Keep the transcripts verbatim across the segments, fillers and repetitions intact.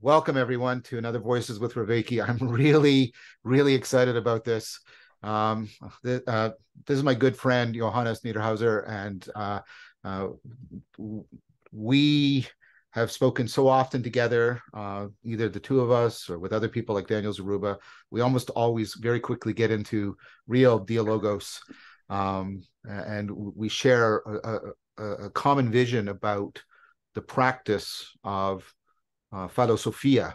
Welcome, everyone, to another Voices with Vervaeke. I'm really, really excited about this. Um, th uh, this is my good friend, Johannes Niederhauser, and uh, uh, we have spoken so often together, uh, either the two of us or with other people like Daniel Zaruba. We almost always very quickly get into real dialogos, um, and we share a, a, a common vision about the practice of Uh, philosophia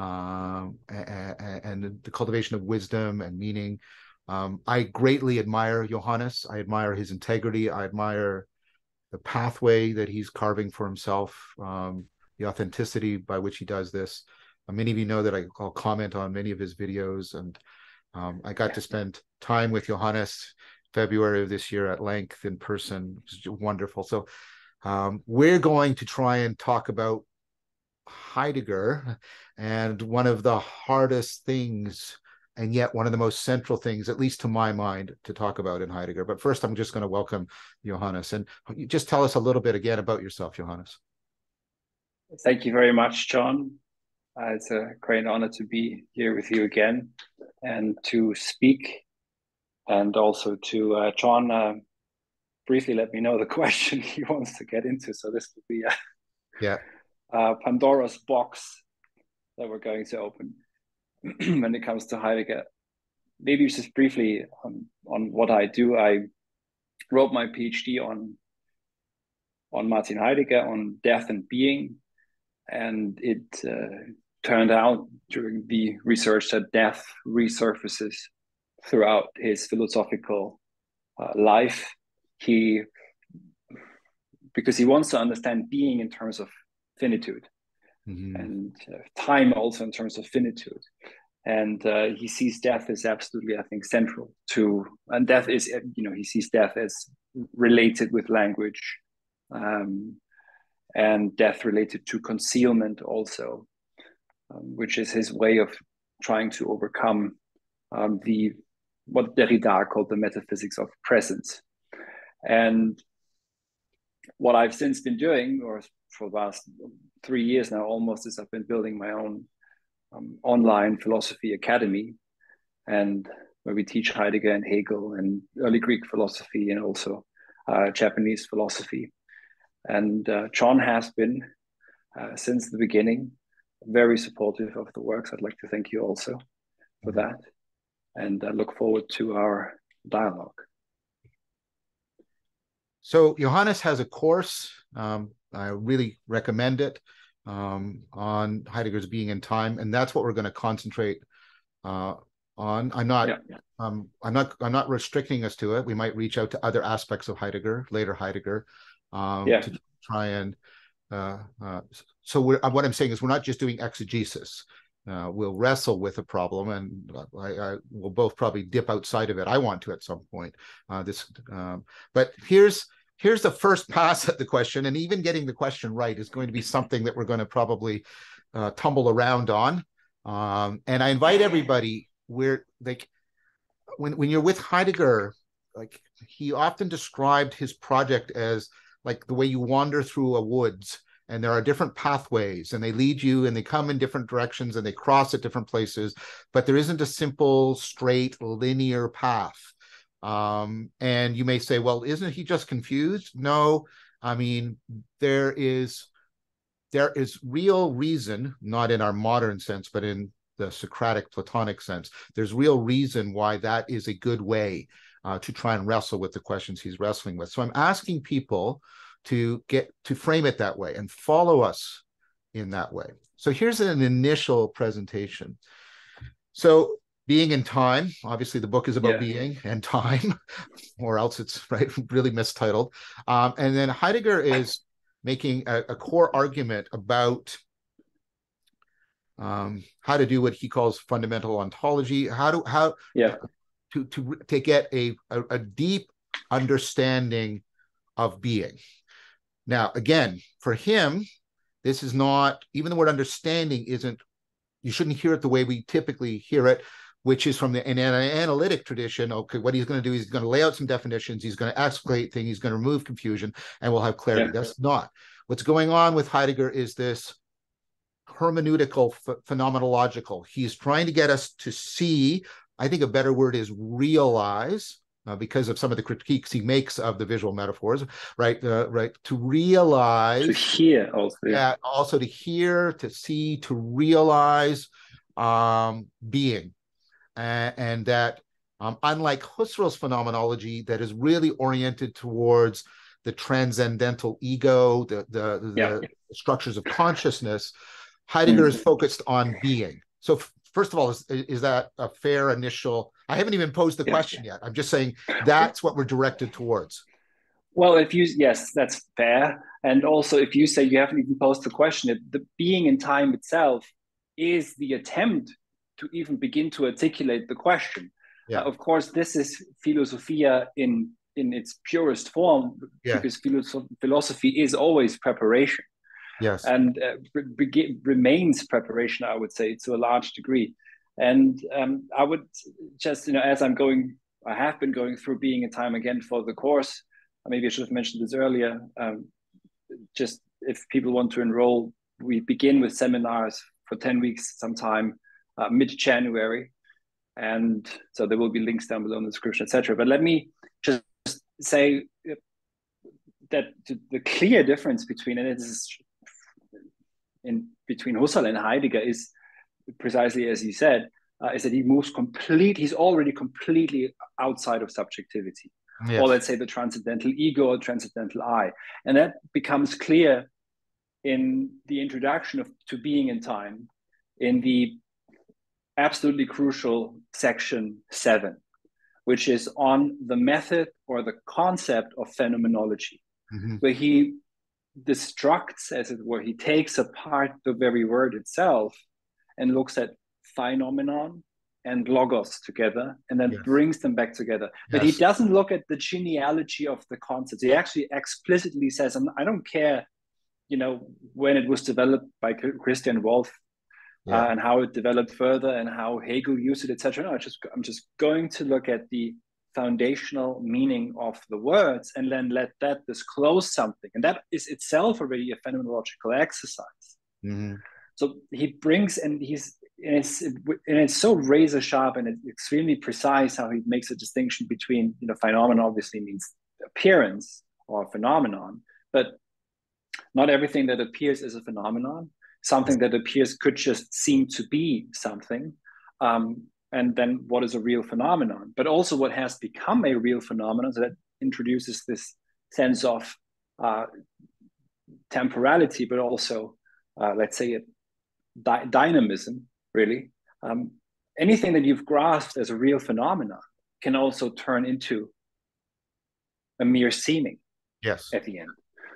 uh, and, and the cultivation of wisdom and meaning. Um, I greatly admire Johannes. I admire his integrity. I admire the pathway that he's carving for himself, um, the authenticity by which he does this. Uh, many of you know that I, I'll comment on many of his videos, and um, I got to spend time with Johannes February of this year at length in person. It was wonderful. So um, we're going to try and talk about Heidegger, and one of the hardest things and yet one of the most central things, at least to my mind, to talk about in Heidegger. But first, I'm just going to welcome Johannes, and you just tell us a little bit again about yourself, Johannes. Thank you very much, John. Uh, it's a great honor to be here with you again and to speak, and also to uh, John uh, briefly let me know the question he wants to get into, so this will be uh... yeah Uh, Pandora's box that we're going to open when it comes to Heidegger. Maybe just briefly um, on what I do. I wrote my PhD on on Martin Heidegger, on death and being, and it uh, turned out during the research that death resurfaces throughout his philosophical uh, life. He, because he wants to understand being in terms of finitude, mm-hmm. and uh, time also in terms of finitude, and uh, he sees death as absolutely, I think, central to, and death is, you know, he sees death as related with language, um, and death related to concealment also, um, which is his way of trying to overcome um, the, what Derrida called the metaphysics of presence. And what I've since been doing, or for the last three years now almost, is I've been building my own um, online philosophy academy, and where we teach Heidegger and Hegel and early Greek philosophy and also uh, Japanese philosophy. And uh, John has been, uh, since the beginning, very supportive of the works. I'd like to thank you also for that, and I look forward to our dialogue. So Johannes has a course, um, I really recommend it, um, on Heidegger's Being and Time, and that's what we're going to concentrate uh, on. I'm not, yeah, yeah. Um, I'm not, I'm not restricting us to it. We might reach out to other aspects of Heidegger, later Heidegger, um, yeah. to try and. Uh, uh, so we're, what I'm saying is, we're not just doing exegesis. Uh, we'll wrestle with a problem, and I, I will both probably dip outside of it. I want to at some point. Uh, this, um, but here's here's the first pass at the question, and even getting the question right is going to be something that we're going to probably uh, tumble around on. Um, and I invite everybody, where like when when you're with Heidegger, like he often described his project as like the way you wander through a woods. And there are different pathways, and they lead you, and they come in different directions, and they cross at different places. But there isn't a simple, straight, linear path. Um, and you may say, well, isn't he just confused? No, I mean, there is, there is real reason, not in our modern sense, but in the Socratic, Platonic sense. There's real reason why that is a good way uh, to try and wrestle with the questions he's wrestling with. So I'm asking people to get to frame it that way and follow us in that way. So here's an initial presentation. So Being and Time, obviously the book is about yeah. being and time, or else it's right really mistitled. Um, and then Heidegger is making a, a core argument about um, how to do what he calls fundamental ontology, how to how yeah. to, to to get a, a, a deep understanding of being. Now, again, for him, this is not, even the word understanding isn't, you shouldn't hear it the way we typically hear it, which is from the an, an analytic tradition. Okay, what he's going to do is he's going to lay out some definitions, he's going to excavate things, he's going to remove confusion, and we'll have clarity. Yeah. That's not. What's going on with Heidegger is this hermeneutical, ph phenomenological. He's trying to get us to see, I think a better word is realize, uh, because of some of the critiques he makes of the visual metaphors, right? Uh, right, to realize. To hear also. Yeah, also to hear, to see, to realize um, being. Uh, and that um, unlike Husserl's phenomenology that is really oriented towards the transcendental ego, the, the, yeah. the structures of consciousness, Heidegger is focused on being. So first of all, is, is that a fair initial? I haven't even posed the yeah. question yet. I'm just saying that's what we're directed towards. Well, if you, yes, that's fair. And also if you say you haven't even posed the question, it, the being in time itself is the attempt to even begin to articulate the question. Yeah. Uh, of course, this is philosophia in in its purest form, yeah. because philosoph philosophy is always preparation. Yes, and uh, re remains preparation, I would say, to a large degree. And um, I would just, you know, as I'm going, I have been going through Being in Time again for the course. Maybe I should have mentioned this earlier. Um, just if people want to enroll, we begin with seminars for ten weeks sometime uh, mid-January. And so there will be links down below in the description, et cetera. But let me just say that the clear difference between, and it is in between Husserl and Heidegger, is precisely as you said, uh, is that he moves complete, he's already completely outside of subjectivity, yes. or let's say the transcendental ego or transcendental I. And that becomes clear in the introduction of to Being in Time in the absolutely crucial section seven, which is on the method or the concept of phenomenology, mm-hmm. where he destructs, as it were, he takes apart the very word itself and looks at phenomenon and logos together and then yes. brings them back together. But yes. he doesn't look at the genealogy of the concept. He actually explicitly says, and I don't care, you know, when it was developed by Christian Wolf, yeah. Uh, and how it developed further and how Hegel used it, et cetera. No, I just, I'm just going to look at the foundational meaning of the words and then let that disclose something. And that is itself already a phenomenological exercise. Mm-hmm. So he brings, and he's, and it's, and it's so razor sharp and it's extremely precise how he makes a distinction between, you know, phenomenon obviously means appearance or phenomenon, but not everything that appears is a phenomenon. Something that appears could just seem to be something. Um, and then what is a real phenomenon? But also what has become a real phenomenon, so that introduces this sense of uh, temporality, but also, uh, let's say, a dy dynamism, really. Um, anything that you've grasped as a real phenomenon can also turn into a mere seeming yes. at the end.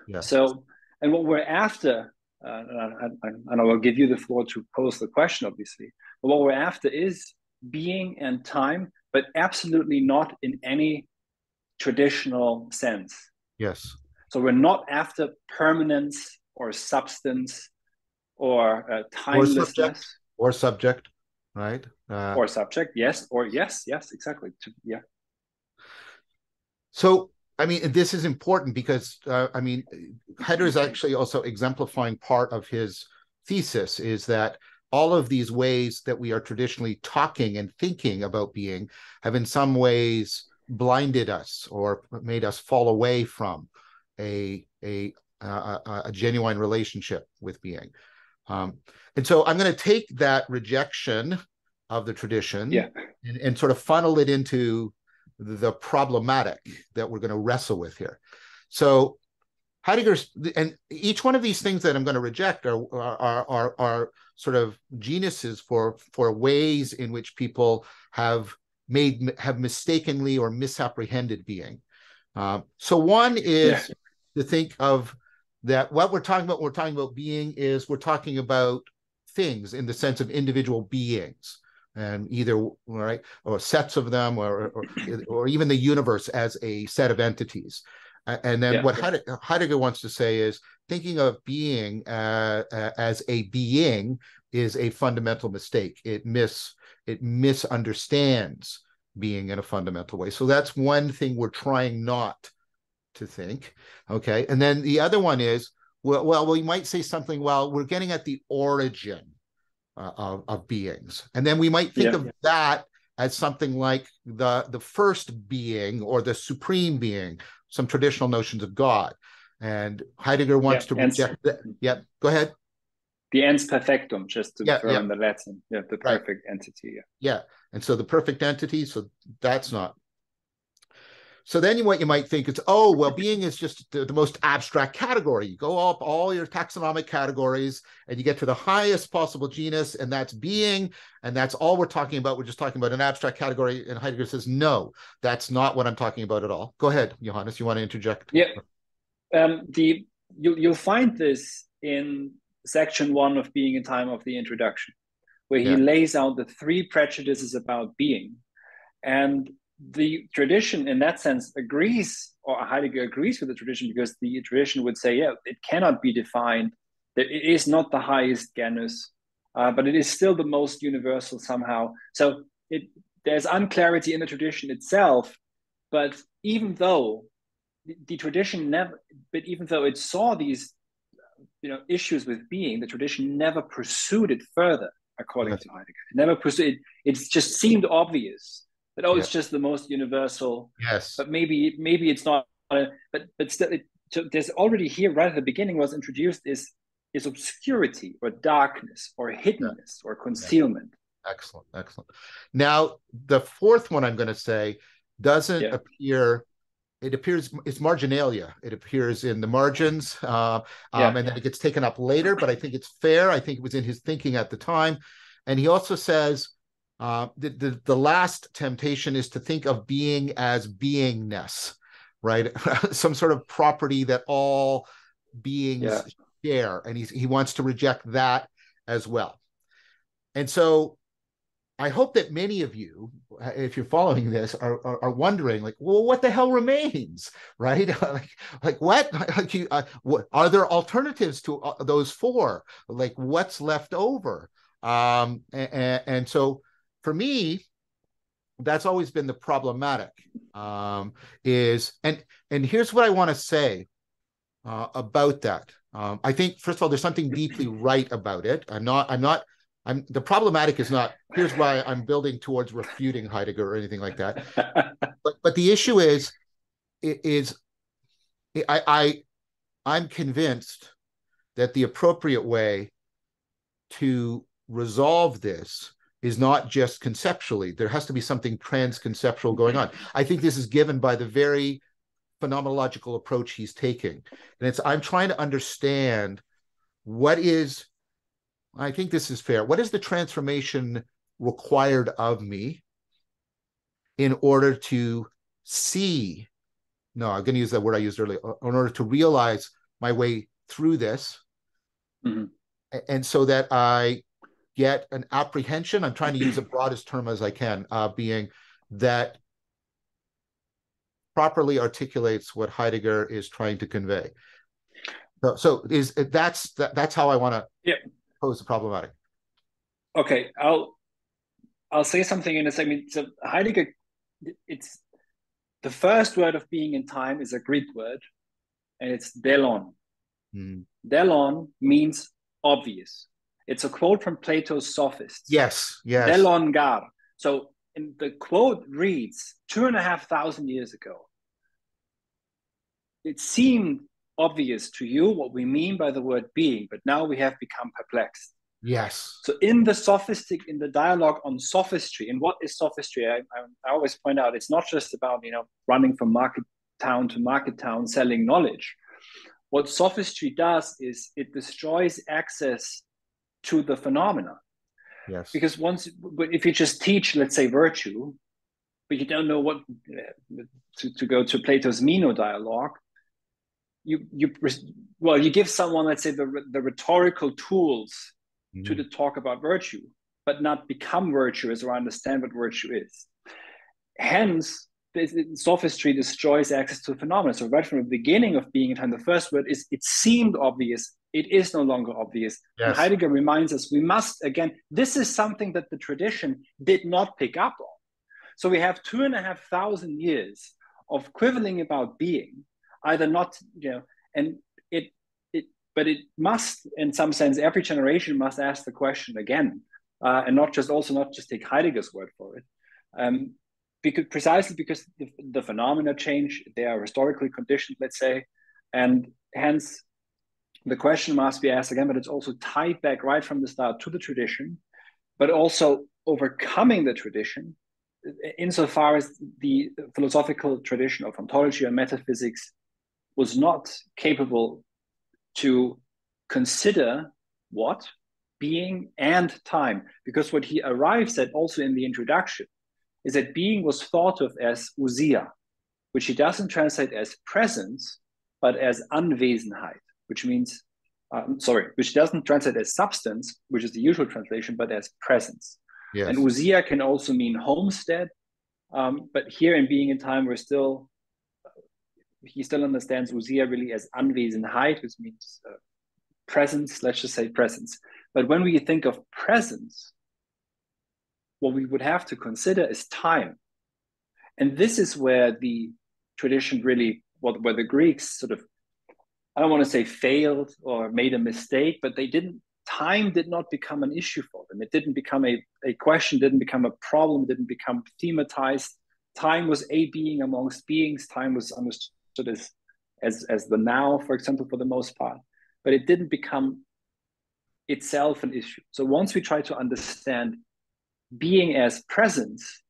Yes. So, and what we're after, Uh, and, I, and I will give you the floor to pose the question, obviously. But what we're after is being and time, but absolutely not in any traditional sense. Yes. So we're not after permanence or substance or uh, timelessness. Or subject, or subject right? Uh, or subject, yes. Or yes, yes, exactly. Yeah. So... I mean, this is important because, uh, I mean, Heidegger is actually also exemplifying part of his thesis is that all of these ways that we are traditionally talking and thinking about being have in some ways blinded us or made us fall away from a, a, a, a genuine relationship with being. Um, and so I'm going to take that rejection of the tradition yeah. and, and sort of funnel it into the problematic that we're going to wrestle with here. So Heidegger's, and each one of these things that I'm going to reject are are are, are sort of genesis for for ways in which people have made have mistakenly or misapprehended being. Um, so one is yeah. to think of that what we're talking about. When we're talking about being is we're talking about things in the sense of individual beings. And either right or sets of them, or, or or even the universe as a set of entities. And then yeah, what yeah. Heidegger wants to say is thinking of being uh, as a being is a fundamental mistake. It mis it misunderstands being in a fundamental way. So that's one thing we're trying not to think. Okay, and then the other one is Well, well, we might say something, well, we're getting at the origin uh, of, of beings. And then we might think yeah, of yeah. that as something like the, the first being or the supreme being, some traditional notions of God. And Heidegger wants yeah, to reject that. Yeah, go ahead. The ens perfectum, just to yeah, throw yeah. in the Latin, yeah, the perfect right. entity. Yeah. yeah, and so the perfect entity, so that's not. So then what you might think is, oh, well, being is just the, the most abstract category. You go up all your taxonomic categories and you get to the highest possible genus, and that's being, and that's all we're talking about. We're just talking about an abstract category. And Heidegger says, no, that's not what I'm talking about at all. Go ahead, Johannes, you want to interject? Yeah, um, the you, you'll find this in section one of Being and Time of the introduction, where he yeah. lays out the three prejudices about being. And the tradition in that sense agrees, or Heidegger agrees with the tradition, because the tradition would say, yeah, it cannot be defined, that it is not the highest genus, uh, but it is still the most universal somehow. So it, there's unclarity in the tradition itself, but even though the, the tradition never, but even though it saw these you know, issues with being, the tradition never pursued it further, according yeah. to Heidegger. It never pursued it. It just seemed obvious. But, oh, yeah. it's just the most universal. Yes. But maybe maybe it's not. Uh, but but still, it, so there's already here, right at the beginning, was introduced is is obscurity or darkness or hiddenness yeah. or concealment. Excellent, excellent. Now the fourth one I'm going to say doesn't yeah. appear. It appears it's marginalia. It appears in the margins, uh, um, yeah. and then it gets taken up later. But I think it's fair. I think it was in his thinking at the time, and he also says. Uh, the, the, the last temptation is to think of being as beingness, right? Some sort of property that all beings yeah. share. And he's, he wants to reject that as well. And so I hope that many of you, if you're following this, are, are, are wondering, like, well, what the hell remains, right? like, like, what? like you, uh, what? Are there alternatives to uh, those four? Like, what's left over? Um, and, and so... For me, that's always been the problematic um, is, and and here's what I want to say uh, about that. Um, I think first of all, there's something deeply right about it. I'm not, I'm not, I'm the problematic is not. Here's why I'm building towards refuting Heidegger or anything like that. But but the issue is, is I I I'm convinced that the appropriate way to resolve this is not just conceptually. There has to be something transconceptual going on. I think this is given by the very phenomenological approach he's taking. And it's, I'm trying to understand what is, I think this is fair, what is the transformation required of me in order to see, no, I'm going to use that word I used earlier, in order to realize my way through this. Mm-hmm. And so that I get an apprehension, I'm trying to use the broadest term as I can, uh, being that properly articulates what Heidegger is trying to convey. So, so is that's that, that's how I want to yeah. pose the problematic. Okay, I'll I'll say something in a second. So Heidegger, it's the first word of Being in Time is a Greek word, and it's delon. Mm. Delon means obvious. It's a quote from Plato's Sophist. Yes, yes. Delon gar. So in the quote reads, two and a half thousand years ago, it seemed obvious to you what we mean by the word being, but now we have become perplexed. Yes. So in the sophistic, in the dialogue on sophistry, and what is sophistry? I, I, I always point out, it's not just about, you know, running from market town to market town, selling knowledge. What sophistry does is it destroys access to the phenomena. Yes. Because once, if you just teach, let's say, virtue, but you don't know what, to, to go to Plato's Meno dialogue, you, you, well, you give someone, let's say, the, the rhetorical tools mm. to the talk about virtue, but not become virtuous or understand what virtue is. Hence, sophistry destroys access to the phenomena. So right from the beginning of Being in Time, the first word is, it seemed obvious. It is no longer obvious. Yes. And Heidegger reminds us, we must, again, this is something that the tradition did not pick up on. So we have two and a half thousand years of quibbling about being, either not, you know, and it, it But it must, in some sense, every generation must ask the question again, uh, and not just also not just take Heidegger's word for it, um, because precisely because the, the phenomena change, they are historically conditioned, let's say, and hence the question must be asked again. But it's also tied back right from the start to the tradition, but also overcoming the tradition, insofar as the philosophical tradition of ontology and metaphysics was not capable to consider what? Being and time. Because what he arrives at also in the introduction is that being was thought of as ousia, which he doesn't translate as presence, but as Anwesenheit, which means, um, sorry, which doesn't translate as substance, which is the usual translation, but as presence. Yes. And ousia can also mean homestead, um, but here in Being in Time, we're still, he still understands ousia really as Anwesenheit, which means uh, presence, let's just say presence. But when we think of presence, what we would have to consider is time. And this is where the tradition really, what, where the Greeks sort of, I don't want to say failed or made a mistake, but they didn't, time did not become an issue for them. It didn't become a, a question, didn't become a problem, didn't become thematized. Time was a being amongst beings. Time was understood as, as, as the now, for example, for the most part, but it didn't become itself an issue. So once we try to understand being as presence,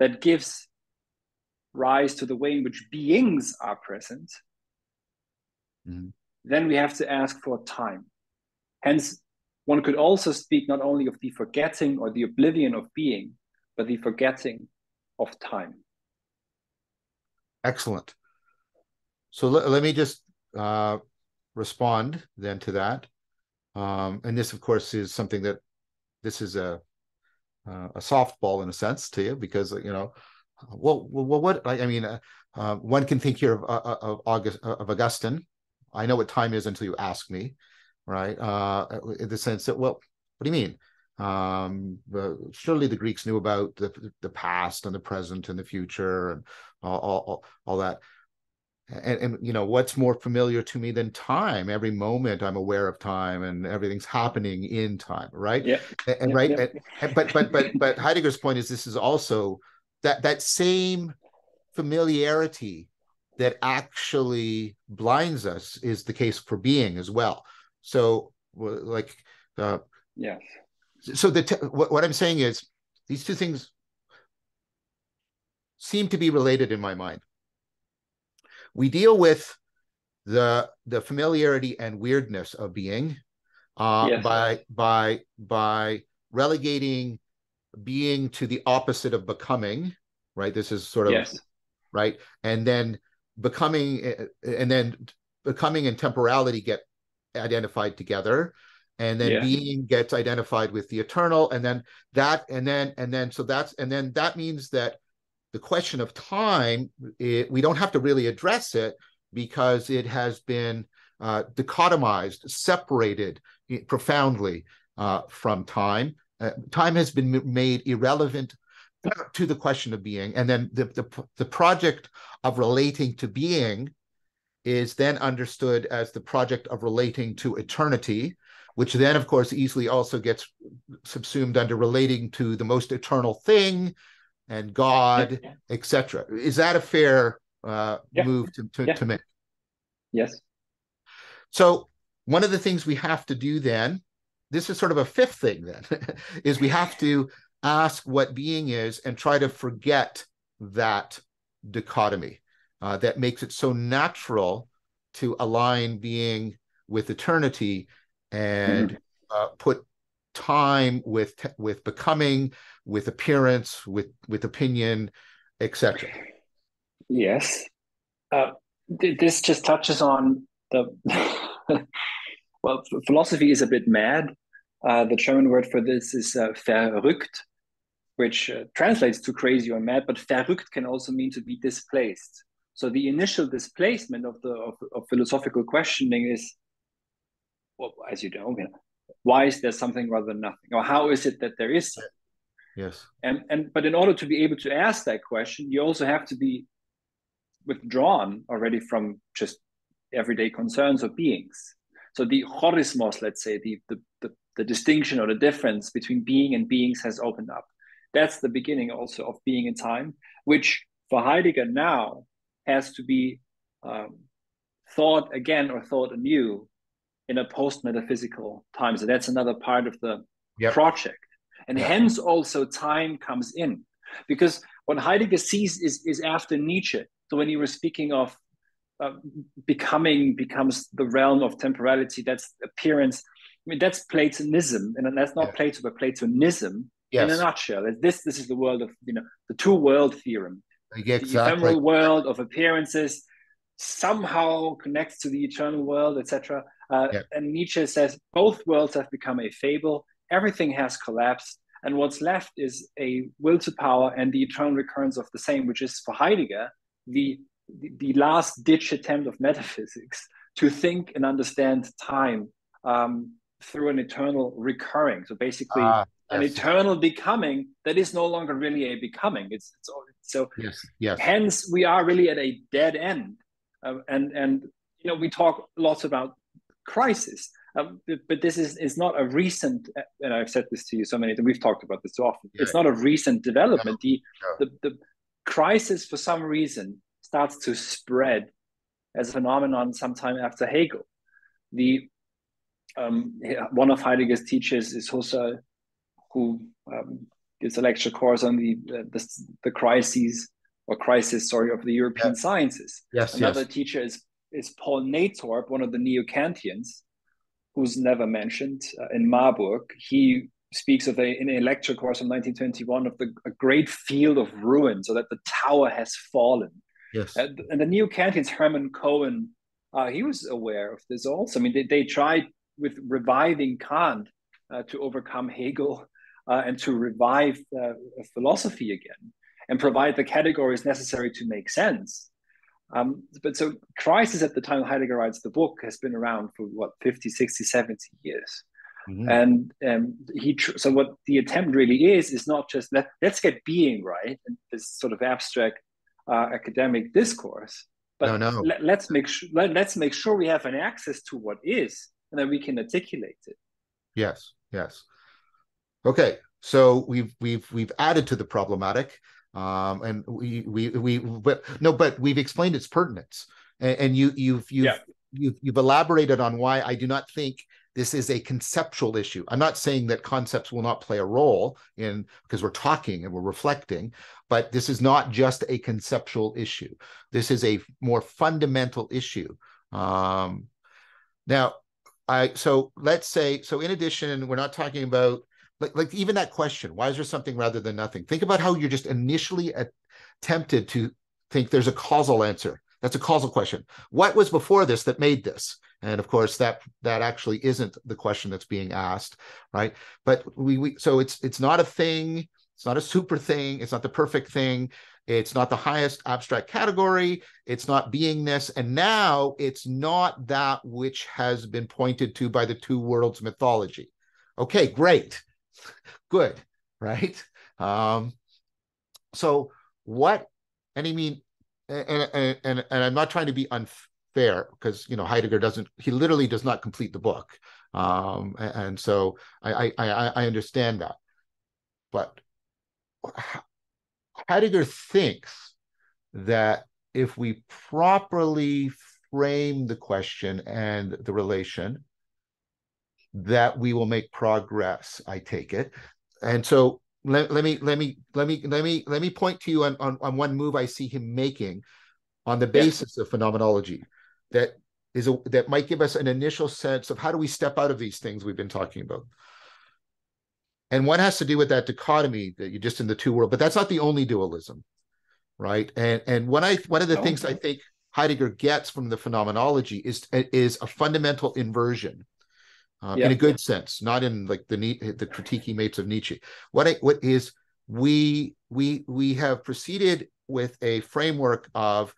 that gives rise to the way in which beings are present, mm-hmm. then we have to ask for time. Hence, one could also speak not only of the forgetting or the oblivion of being, but the forgetting of time. Excellent. So let, let me just uh, respond then to that. Um, and this, of course, is something that this is a uh, a softball in a sense to you, because, you know, well, well what I, I mean, uh, uh, one can think here of uh, of August of Augustine. I know what time is until you ask me. Right, uh, in the sense that, well, what do you mean? Um, surely the Greeks knew about the the past and the present and the future and all all, all that. And, and you know, what's more familiar to me than time? Every moment I'm aware of time, and everything's happening in time. Right, yeah, and, and yeah, right. Yeah. And, but but but but Heidegger's point is this is also that that same familiarity that actually blinds us is the case for being as well. So, like, uh, yeah. So the what, what I'm saying is these two things seem to be related in my mind. We deal with the the familiarity and weirdness of being uh, yes. by by by relegating being to the opposite of becoming, right? This is sort of yes. right, and then becoming and then becoming and temporality get identified together, and then yeah. being gets identified with the eternal, and then that and then and then so that's and then that means that the question of time, it, we don't have to really address it because it has been uh, dichotomized, separated profoundly uh, from time. Uh, time has been made irrelevant to the question of being, and then the the, the project of relating to being is then understood as the project of relating to eternity, which then, of course, easily also gets subsumed under relating to the most eternal thing and God, yeah. et cetera. Is that a fair uh, yeah. move to, to, yeah. to make? Yes. So one of the things we have to do then, this is sort of a fifth thing then, is we have to ask what being is and try to forget that dichotomy. Uh, that makes it so natural to align being with eternity and mm. uh, put time with with becoming, with appearance, with with opinion, et cetera. Yes, uh, th this just touches on the well, philosophy is a bit mad. Uh, the German word for this is uh, verrückt, which uh, translates to crazy or mad. But verrückt can also mean to be displaced. So the initial displacement of the of, of philosophical questioning is, well, as you know, why is there something rather than nothing, or how is it that there is something? Yes. And and but in order to be able to ask that question, you also have to be withdrawn already from just everyday concerns of beings. So the chorismos, let's say, the, the, the, the distinction or the difference between being and beings has opened up. That's the beginning also of Being and Time, which for Heidegger now has to be um, thought again or thought anew in a post-metaphysical time. So that's another part of the yep. project. And yep. hence also time comes in. Because what Heidegger sees is, is after Nietzsche. So when you were speaking of uh, becoming becomes the realm of temporality, that's appearance. I mean, that's Platonism. And that's not yeah. Plato, but Platonism yes. in a nutshell. This, this is the world of, you know, the two-world theorem. Exactly. The ephemeral world of appearances somehow connects to the eternal world, et cetera. Uh, yeah. And Nietzsche says, both worlds have become a fable. Everything has collapsed. And what's left is a will to power and the eternal recurrence of the same, which is for Heidegger, the, the, the last ditch attempt of metaphysics to think and understand time um, through an eternal recurring. So basically ah, an eternal becoming that is no longer really a becoming. It's, it's all, so yes, yes. hence we are really at a dead end. Uh, and, and, you know, we talk lots about crisis. Um, but this is, is not a recent, and I've said this to you so many times, we've talked about this so often, yeah. it's not a recent development. No, the, no. the the crisis, for some reason, starts to spread as a phenomenon sometime after Hegel. The um, one of Heidegger's teachers is Husserl, who um, gives a lecture course on the, uh, the, the crises, or crisis, sorry, of the European yeah. sciences. Yes, Another yes. teacher is, is Paul Natorp, one of the neo-Kantians, who's never mentioned uh, in Marburg. He speaks of a, in a lecture course in nineteen twenty-one of the a great field of ruin, so that the tower has fallen. Yes. Uh, and the neo-Kantians, Herman Cohen, uh, he was aware of this also. I mean, they, they tried with reviving Kant uh, to overcome Hegel uh, and to revive uh, philosophy again and provide the categories necessary to make sense. Um, but so crisis at the time Heidegger writes the book has been around for what, fifty, sixty, seventy years. Mm-hmm. And um, he tr so what the attempt really is, is not just let, let's get being right, and this sort of abstract uh, academic discourse, but no, no. Let, let's, make let, let's make sure we have an access to what is, and then we can articulate it. Yes, yes. Okay, so we've, we've, we've added to the problematic. Um, and we, we, we, but no, but we've explained its pertinence, and, and you, you've, you've, yeah. you've, you've elaborated on why I do not think this is a conceptual issue. I'm not saying that concepts will not play a role in, because we're talking and we're reflecting, but this is not just a conceptual issue. This is a more fundamental issue. Um, now I, so let's say, so in addition, we're not talking about Like, like even that question, why is there something rather than nothing? Think about how you're just initially at, tempted to think there's a causal answer. That's a causal question. What was before this that made this? And of course, that that actually isn't the question that's being asked, right? But we, we so it's it's not a thing. It's not a super thing. It's not the perfect thing. It's not the highest abstract category. It's not beingness. And now it's not that which has been pointed to by the two worlds mythology. Okay, great. Good, right? Um, so what, and I mean, and, and, and, and I'm not trying to be unfair, because, you know, Heidegger doesn't, he literally does not complete the book. Um, and, and so I, I, I understand that. But Heidegger thinks that if we properly frame the question and the relation, that we will make progress, I take it. And so let, let me let me let me let me let me point to you on, on, on one move I see him making on the basis yeah. of phenomenology that is a, that might give us an initial sense of how do we step out of these things we've been talking about. And one has to do with that dichotomy that you're just in the two world, but that's not the only dualism, right? And and when I one of the no. things I think Heidegger gets from the phenomenology is is a fundamental inversion. Uh, yeah. In a good sense, not in like the the critique he makes of Nietzsche. What I, what is we we we have proceeded with a framework of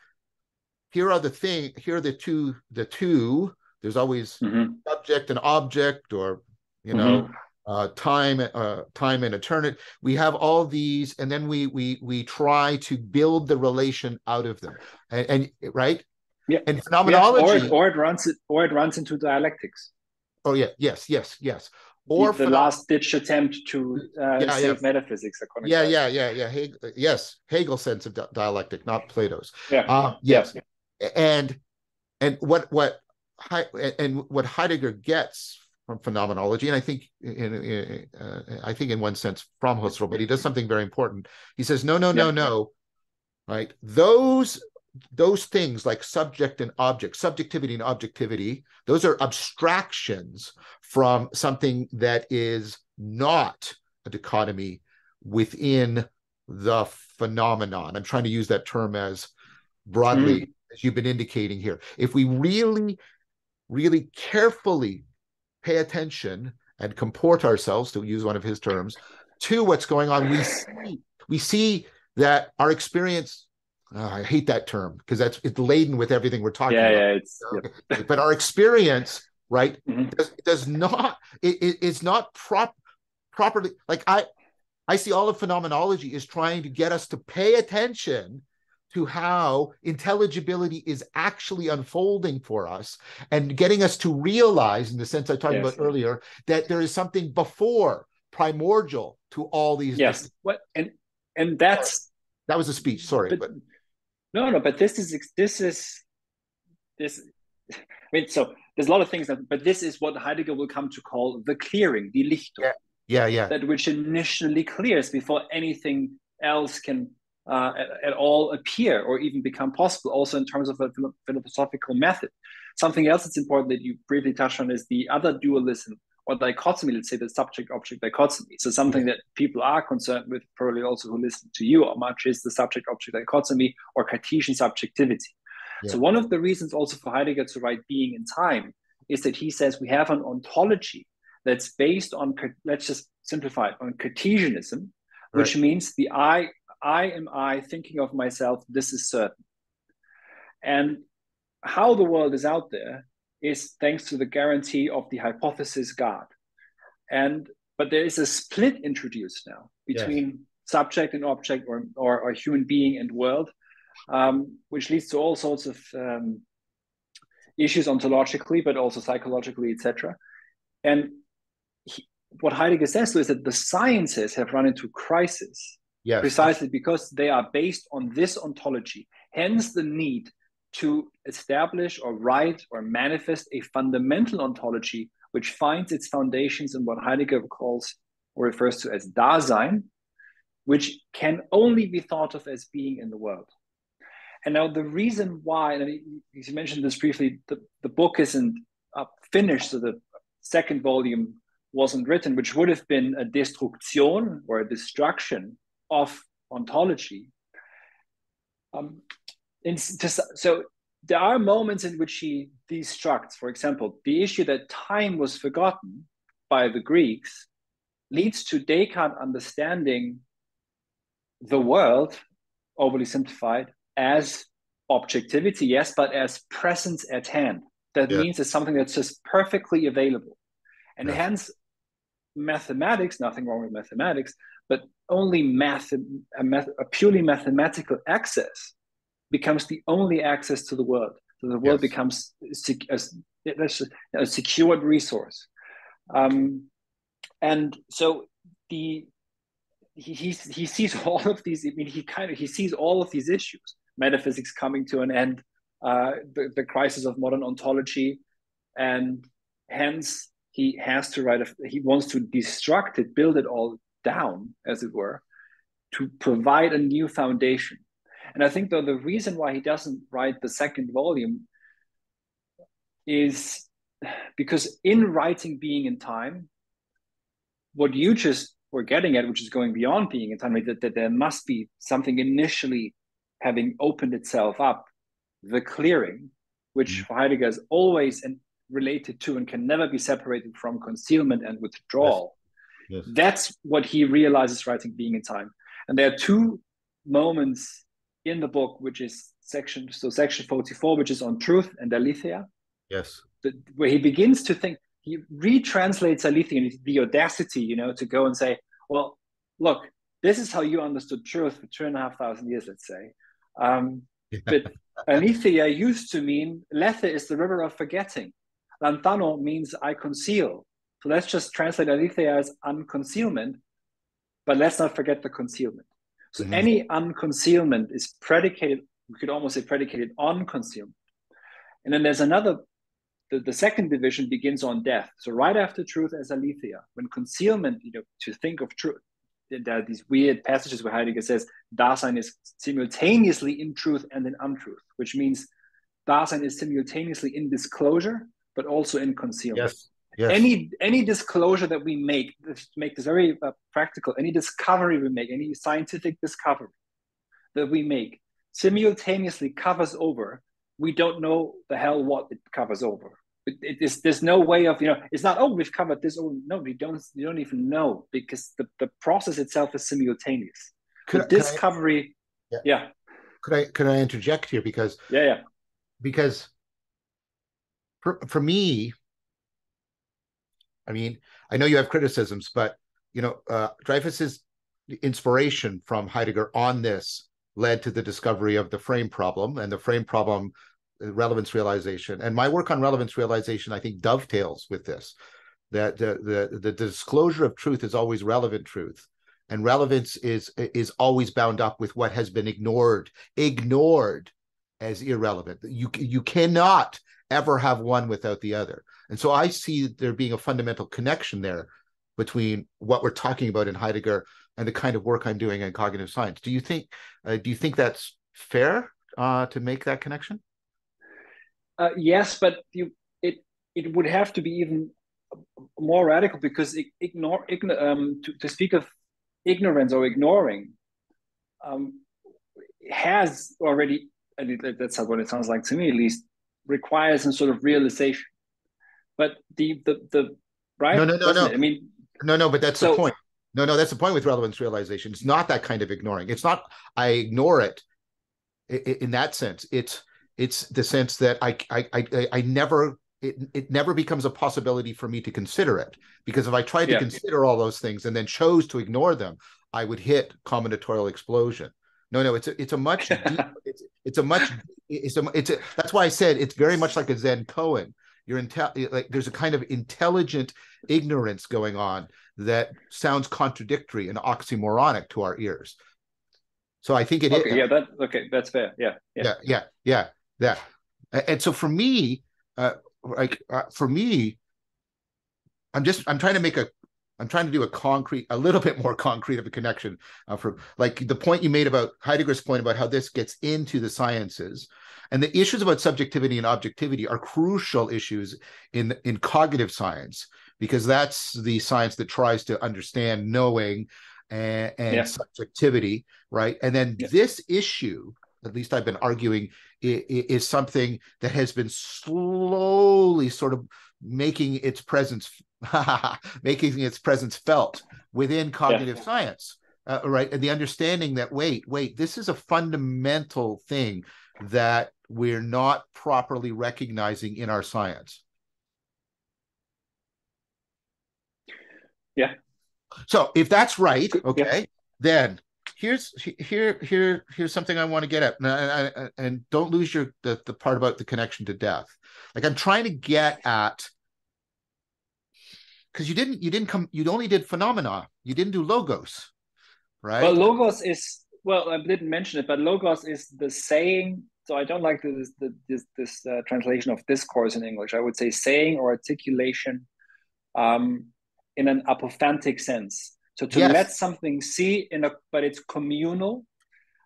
here are the thing here are the two the two. There's always mm-hmm. subject and object, or you know, mm-hmm. uh, time uh, time and eternity. We have all these, and then we we we try to build the relation out of them, and, and right. Yeah. And phenomenology, yeah, or, or it runs it, or it runs into dialectics. Oh yeah, yes, yes, yes. Or the, the last-ditch attempt to uh, yeah, save yeah. metaphysics. Yeah, yeah, yeah, yeah. He yes, Hegel's sense of di dialectic, not Plato's. Yeah. Uh, yes, yeah. and and what what and what Heidegger gets from phenomenology, and I think in, in uh, I think in one sense from Husserl, but he does something very important. He says, no, no, no, yeah. no, right? Those. Those things like subject and object, subjectivity and objectivity, those are abstractions from something that is not a dichotomy within the phenomenon. I'm trying to use that term as broadly mm. as you've been indicating here. If we really, really carefully pay attention and comport ourselves, to use one of his terms, to what's going on, we see, we see that our experience... Oh, I hate that term because that's it's laden with everything we're talking yeah, about. Yeah, it's, yeah. But our experience, right, mm-hmm. does, does not it, it, it's not prop properly. Like I, I see all of phenomenology is trying to get us to pay attention to how intelligibility is actually unfolding for us and getting us to realize, in the sense I talked yes. about earlier, that there is something before primordial to all these. Yes, what and and that's that was a speech. Sorry, but. but No, no, but this is this is this. I mean, so there's a lot of things, that, but this is what Heidegger will come to call the clearing, the Lichtung. Yeah, yeah, yeah. That which initially clears before anything else can uh, at, at all appear or even become possible. Also, in terms of a philosophical method, something else that's important that you briefly touched on is the other dualism or dichotomy. Let's say the subject-object dichotomy. So something that people are concerned with, probably also who listen to you, how much is the subject-object dichotomy or Cartesian subjectivity. Yeah. So one of the reasons also for Heidegger to write Being and Time is that he says we have an ontology that's based on, let's just simplify it, on Cartesianism, right. which means the I, I am I, thinking of myself, this is certain. And how the world is out there is thanks to the guarantee of the hypothesis God. And but there is a split introduced now between yes. subject and object, or, or or human being and world, um, which leads to all sorts of um, issues ontologically, but also psychologically, et cetera. And he, what Heidegger says is that the sciences have run into crisis yes. precisely because they are based on this ontology. Hence, the need to establish or write or manifest a fundamental ontology which finds its foundations in what Heidegger calls or refers to as Dasein, which can only be thought of as being in the world. And now the reason why, and I mean, you mentioned this briefly, the, the book isn't uh, finished, so the second volume wasn't written, which would have been a destruction or a destruction of ontology. Um, To, so there are moments in which he destructs, for example, the issue that time was forgotten by the Greeks leads to Descartes understanding the world, overly simplified, as objectivity, yes, but as presence at hand. That yeah. means it's something that's just perfectly available. And yeah. hence, mathematics, nothing wrong with mathematics, but only math, a, math, a purely mathematical access becomes the only access to the world. So the world yes. becomes sec a, a secured resource. Um, and so the he, he he sees all of these. I mean, he kind of he sees all of these issues: metaphysics coming to an end, uh, the, the crisis of modern ontology, and hence he has to write. A, he wants to destruct it, build it all down, as it were, to provide a new foundation. And I think, though, the reason why he doesn't write the second volume is because in writing Being in Time, what you just were getting at, which is going beyond Being in Time, that, that there must be something initially having opened itself up, the clearing, which for Heidegger is always and related to and can never be separated from concealment and withdrawal. Yes. Yes. That's what he realizes writing Being in Time. And there are two moments in the book, which is section so section forty-fow, which is on truth and aletheia, yes the, where he begins to think, he retranslates aletheia, and the audacity, you know, to go and say, well, look, this is how you understood truth for two and a half thousand years, let's say, um yeah. but Aletheia used to mean, lethe is the river of forgetting. Lanthano means I conceal. So let's just translate aletheia as unconcealment, but let's not forget the concealment. So mm-hmm. any unconcealment is predicated, we could almost say predicated on concealment. And then there's another, the, the second division begins on death. So right after truth as aletheia, when concealment, you know, to think of truth, there are these weird passages where Heidegger says Dasein is simultaneously in truth and in untruth, which means Dasein is simultaneously in disclosure, but also in concealment. Yes. Yes. Any any disclosure that we make, make this very uh, practical, any discovery we make, any scientific discovery that we make simultaneously covers over, we don't know the hell what it covers over. It, it is, there's no way of, you know, it's not, oh, we've covered this. Oh, no, we don't, you don't even know, because the, the process itself is simultaneous. Could, the discovery, I, yeah. yeah. Could I, could I interject here? Because, yeah, yeah. because for, for me, I mean, I know you have criticisms, but, you know, uh, Dreyfus's inspiration from Heidegger on this led to the discovery of the frame problem and the frame problem relevance realization. And my work on relevance realization, I think, dovetails with this, that the, the, the disclosure of truth is always relevant truth. And relevance is, is always bound up with what has been ignored, ignored as irrelevant. You, you cannot ever have one without the other. And so I see there being a fundamental connection there between what we're talking about in Heidegger and the kind of work I'm doing in cognitive science. Do you think uh, do you think that's fair uh, to make that connection? Uh, yes, but you, it it would have to be even more radical, because ignore, ignore um, to, to speak of ignorance or ignoring um, has already, and that's what it sounds like to me at least, requires some sort of realization. But the the the right? No, no, no, no. It? I mean, no, no. But that's so, the point. No, no, that's the point with relevance realization. It's not that kind of ignoring. It's not I ignore it in that sense. It's it's the sense that I I I, I never it it never becomes a possibility for me to consider it, because if I tried to yeah. consider all those things and then chose to ignore them, I would hit combinatorial explosion. No, no, it's a, it's a much deep, it's it's a much it's a it's a, that's why I said it's very much like a Zen koan. You're inte- like there's a kind of intelligent ignorance going on that sounds contradictory and oxymoronic to our ears. So I think it okay, is. Yeah, that okay, that's fair. Yeah, yeah, yeah, yeah, yeah. yeah. And so for me, uh, like uh, for me, I'm just I'm trying to make a. I'm trying to do a concrete, a little bit more concrete of a connection uh, for like the point you made about Heidegger's point about how this gets into the sciences, and the issues about subjectivity and objectivity are crucial issues in, in cognitive science, because that's the science that tries to understand knowing and, and yeah. subjectivity, right? And then yeah. this issue, at least I've been arguing, is, is something that has been slowly sort of making its presence making its presence felt within cognitive yeah. science, uh, right? And the understanding that, wait, wait, this is a fundamental thing that we're not properly recognizing in our science. Yeah. So if that's right, okay, yeah. then here's here here here's something I want to get at, and, I, and don't lose your the, the part about the connection to death. Like I'm trying to get at. Because you didn't, you didn't come, you only did phenomena. You didn't do logos, right? Well, logos is, well, I didn't mention it, but logos is the saying. So I don't like this this, this uh, translation of discourse in English. I would say saying or articulation um, in an apophantic sense. So to yes. let something see, in a, but it's communal.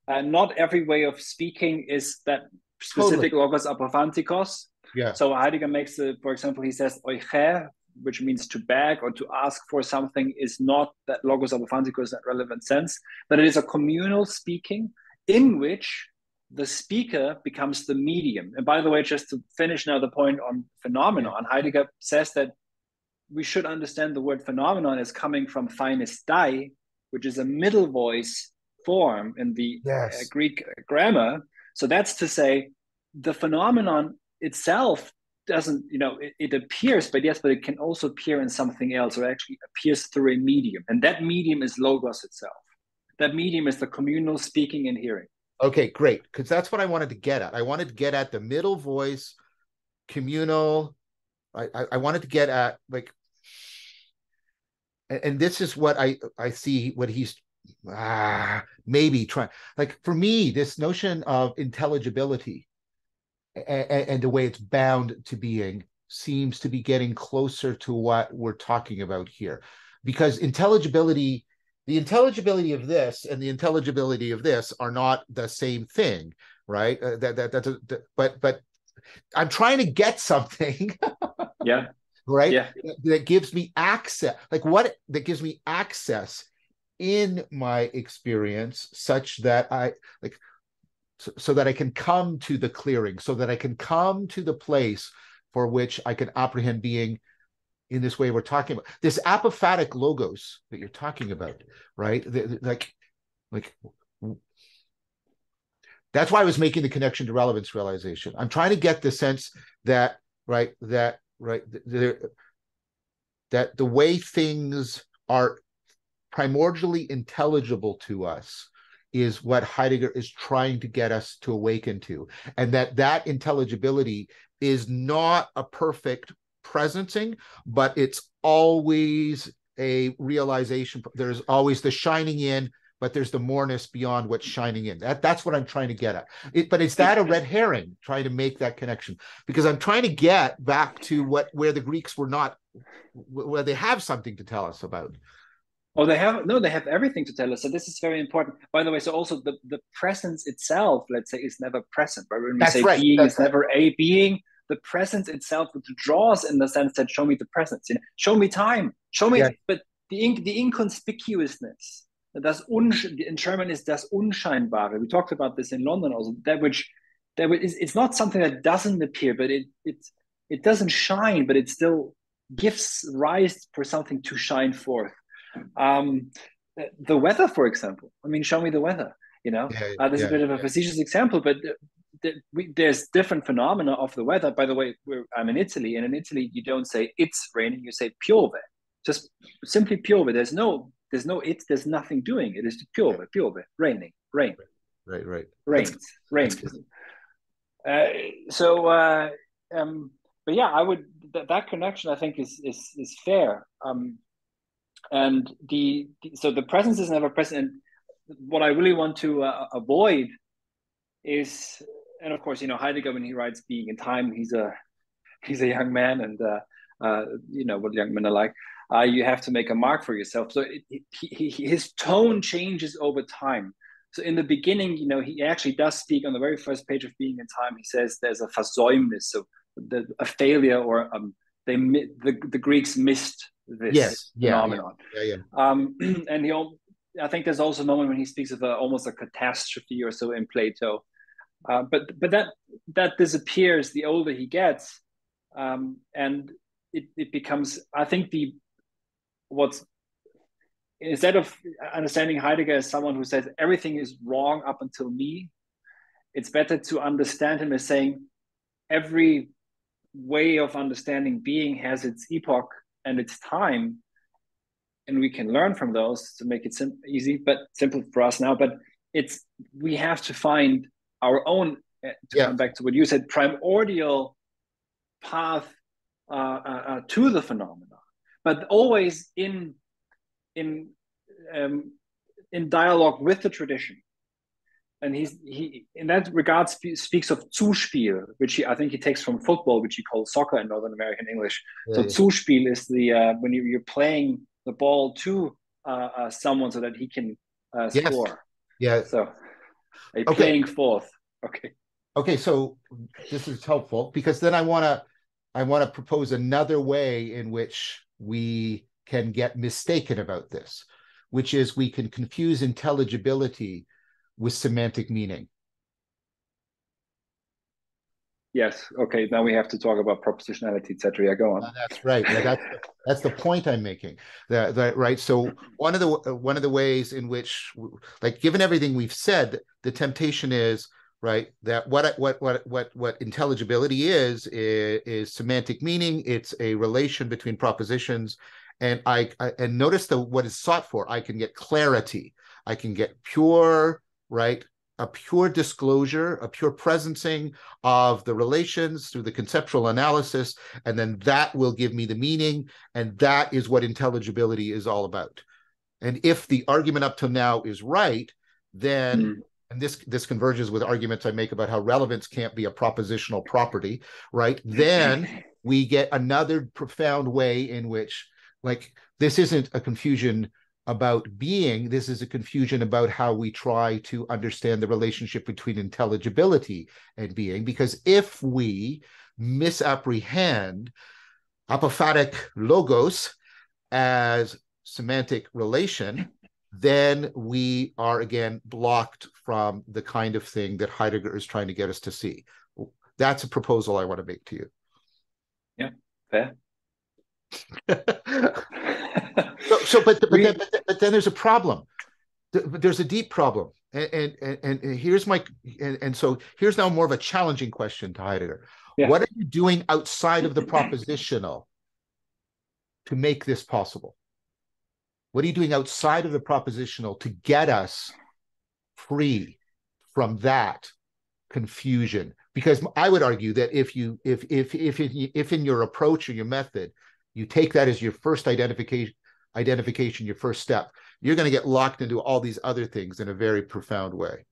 Uh, not every way of speaking is that specific totally. Logos apophantikos. Yeah. So Heidegger makes, a, for example, he says, eucher, which means to beg or to ask for something, is not that logos apophantikos, that relevant sense, but it is a communal speaking in which the speaker becomes the medium. And by the way, just to finish now the point on phenomenon, Heidegger says that we should understand the word phenomenon as coming from phainestei, which is a middle voice form in the yes. Greek grammar. So that's to say the phenomenon itself doesn't, you know, it, it appears, but yes, but it can also appear in something else, or actually appears through a medium. And that medium is logos itself. That medium is the communal speaking and hearing. Okay, great. Because that's what I wanted to get at. I wanted to get at the middle voice, communal. I, I, I wanted to get at, like, and, and this is what I, I see what he's ah, maybe trying. Like, for me, this notion of intelligibility and, and the way it's bound to being seems to be getting closer to what we're talking about here. Because intelligibility, the intelligibility of this and the intelligibility of this are not the same thing, right? Uh, that that that's a, that, but but I'm trying to get something, yeah, right? Yeah. That, that gives me access, like what that gives me access in my experience, such that I like, so, so that I can come to the clearing, so that I can come to the place for which I can apprehend being. In this way we're talking about this apophatic logos that you're talking about, right? The, the, like, like that's why I was making the connection to relevance realization. I'm trying to get the sense that, right, that, right, the, that the way things are primordially intelligible to us is what Heidegger is trying to get us to awaken to, and that that intelligibility is not a perfect presencing, but it's always a realization. There's always the shining in, but there's the moreness beyond what's shining in. That, that's what I'm trying to get at. It, but is that a red herring, trying to make that connection? Because I'm trying to get back to what where the Greeks were not, where they have something to tell us about. Oh, they have, no, they have everything to tell us. So this is very important. By the way, so also the, the presence itself, let's say, is never present. But when we that's say right. being that's is right. never a being, the presence itself withdraws in the sense that show me the presence, you know, show me time, show me, yeah. but the in, the inconspicuousness, das un, in German is das Unscheinbare. We talked about this in London also, that which, that which is, it's not something that doesn't appear, but it, it, it doesn't shine, but it still gives rise for something to shine forth. Um, the weather, for example, I mean, show me the weather, you know, yeah, uh, this yeah, is a bit of a yeah. facetious example, but uh, We, there's different phenomena of the weather. By the way, we're, I'm in Italy, and in Italy you don't say it's raining, you say piove, just simply piove. There's no, there's no it, there's nothing doing. It is piove, right. piove, raining, rain, right, right, rains, that's, rains. That's uh, so, uh, um, but yeah, I would th that connection I think is is is fair. Um, and the, the so the presence is never present. And what I really want to uh, avoid is. And of course, you know, Heidegger, when he writes Being and Time, he's a he's a young man, and uh, uh, you know what young men are like. Uh, you have to make a mark for yourself. So it, it, he, he, his tone changes over time. So in the beginning, you know, he actually does speak on the very first page of Being and Time. He says there's a versäumnis, so the, a failure, or um, they the the Greeks missed this yes, yeah, phenomenon. Yeah, yeah, yeah. Um, and he, I think there's also a moment when he speaks of a, almost a catastrophe or so in Plato. Uh, but but that that disappears the older he gets, um, and it, it becomes, I think, the what's instead of understanding Heidegger as someone who says everything is wrong up until me, it's better to understand him as saying every way of understanding being has its epoch and its time, and we can learn from those to make it sim easy but simple for us now. But it's we have to find our own, uh, to yeah. come back to what you said, primordial path uh, uh, uh, to the phenomena, but always in in um, in dialogue with the tradition. And he's he in that regard sp speaks of Zuspiel, which he, I think he takes from football, which he calls soccer in Northern American English. Yeah, so yeah. Zuspiel is the uh, when you, you're playing the ball to uh, uh, someone so that he can uh, yes. score. Yeah. So. A okay. playing forth. Okay. Okay. So this is helpful, because then I want to, I want to propose another way in which we can get mistaken about this, which is we can confuse intelligibility with semantic meaning. Yes. Okay. Now we have to talk about propositionality, et cetera. Yeah, go on. Oh, that's right. Yeah, that's, that's the point I'm making. That, that, right. So one of the one of the ways in which, like, given everything we've said, the temptation is right that what what what what what intelligibility is is, is semantic meaning. It's a relation between propositions, and I, I and notice the what is sought for. I can get clarity. I can get pure right a pure disclosure, a pure presencing of the relations through the conceptual analysis, and then that will give me the meaning, and that is what intelligibility is all about. And if the argument up till now is right, then, mm. and this, this converges with arguments I make about how relevance can't be a propositional property, right? Then we get another profound way in which, like, this isn't a confusion about being, this is a confusion about how we try to understand the relationship between intelligibility and being, because if we misapprehend apophatic logos as semantic relation, then we are again blocked from the kind of thing that Heidegger is trying to get us to see. That's a proposal I want to make to you. Yeah, fair. so, so but, but, then, but, then, but then there's a problem. There's a deep problem, and and and, and here's my and, and so here's now more of a challenging question to Heidegger. Yeah. What are you doing outside of the propositional to make this possible? What are you doing outside of the propositional to get us free from that confusion? Because I would argue that if you if if if if in your approach or your method you take that as your first identification, identification, your first step, you're going to get locked into all these other things in a very profound way.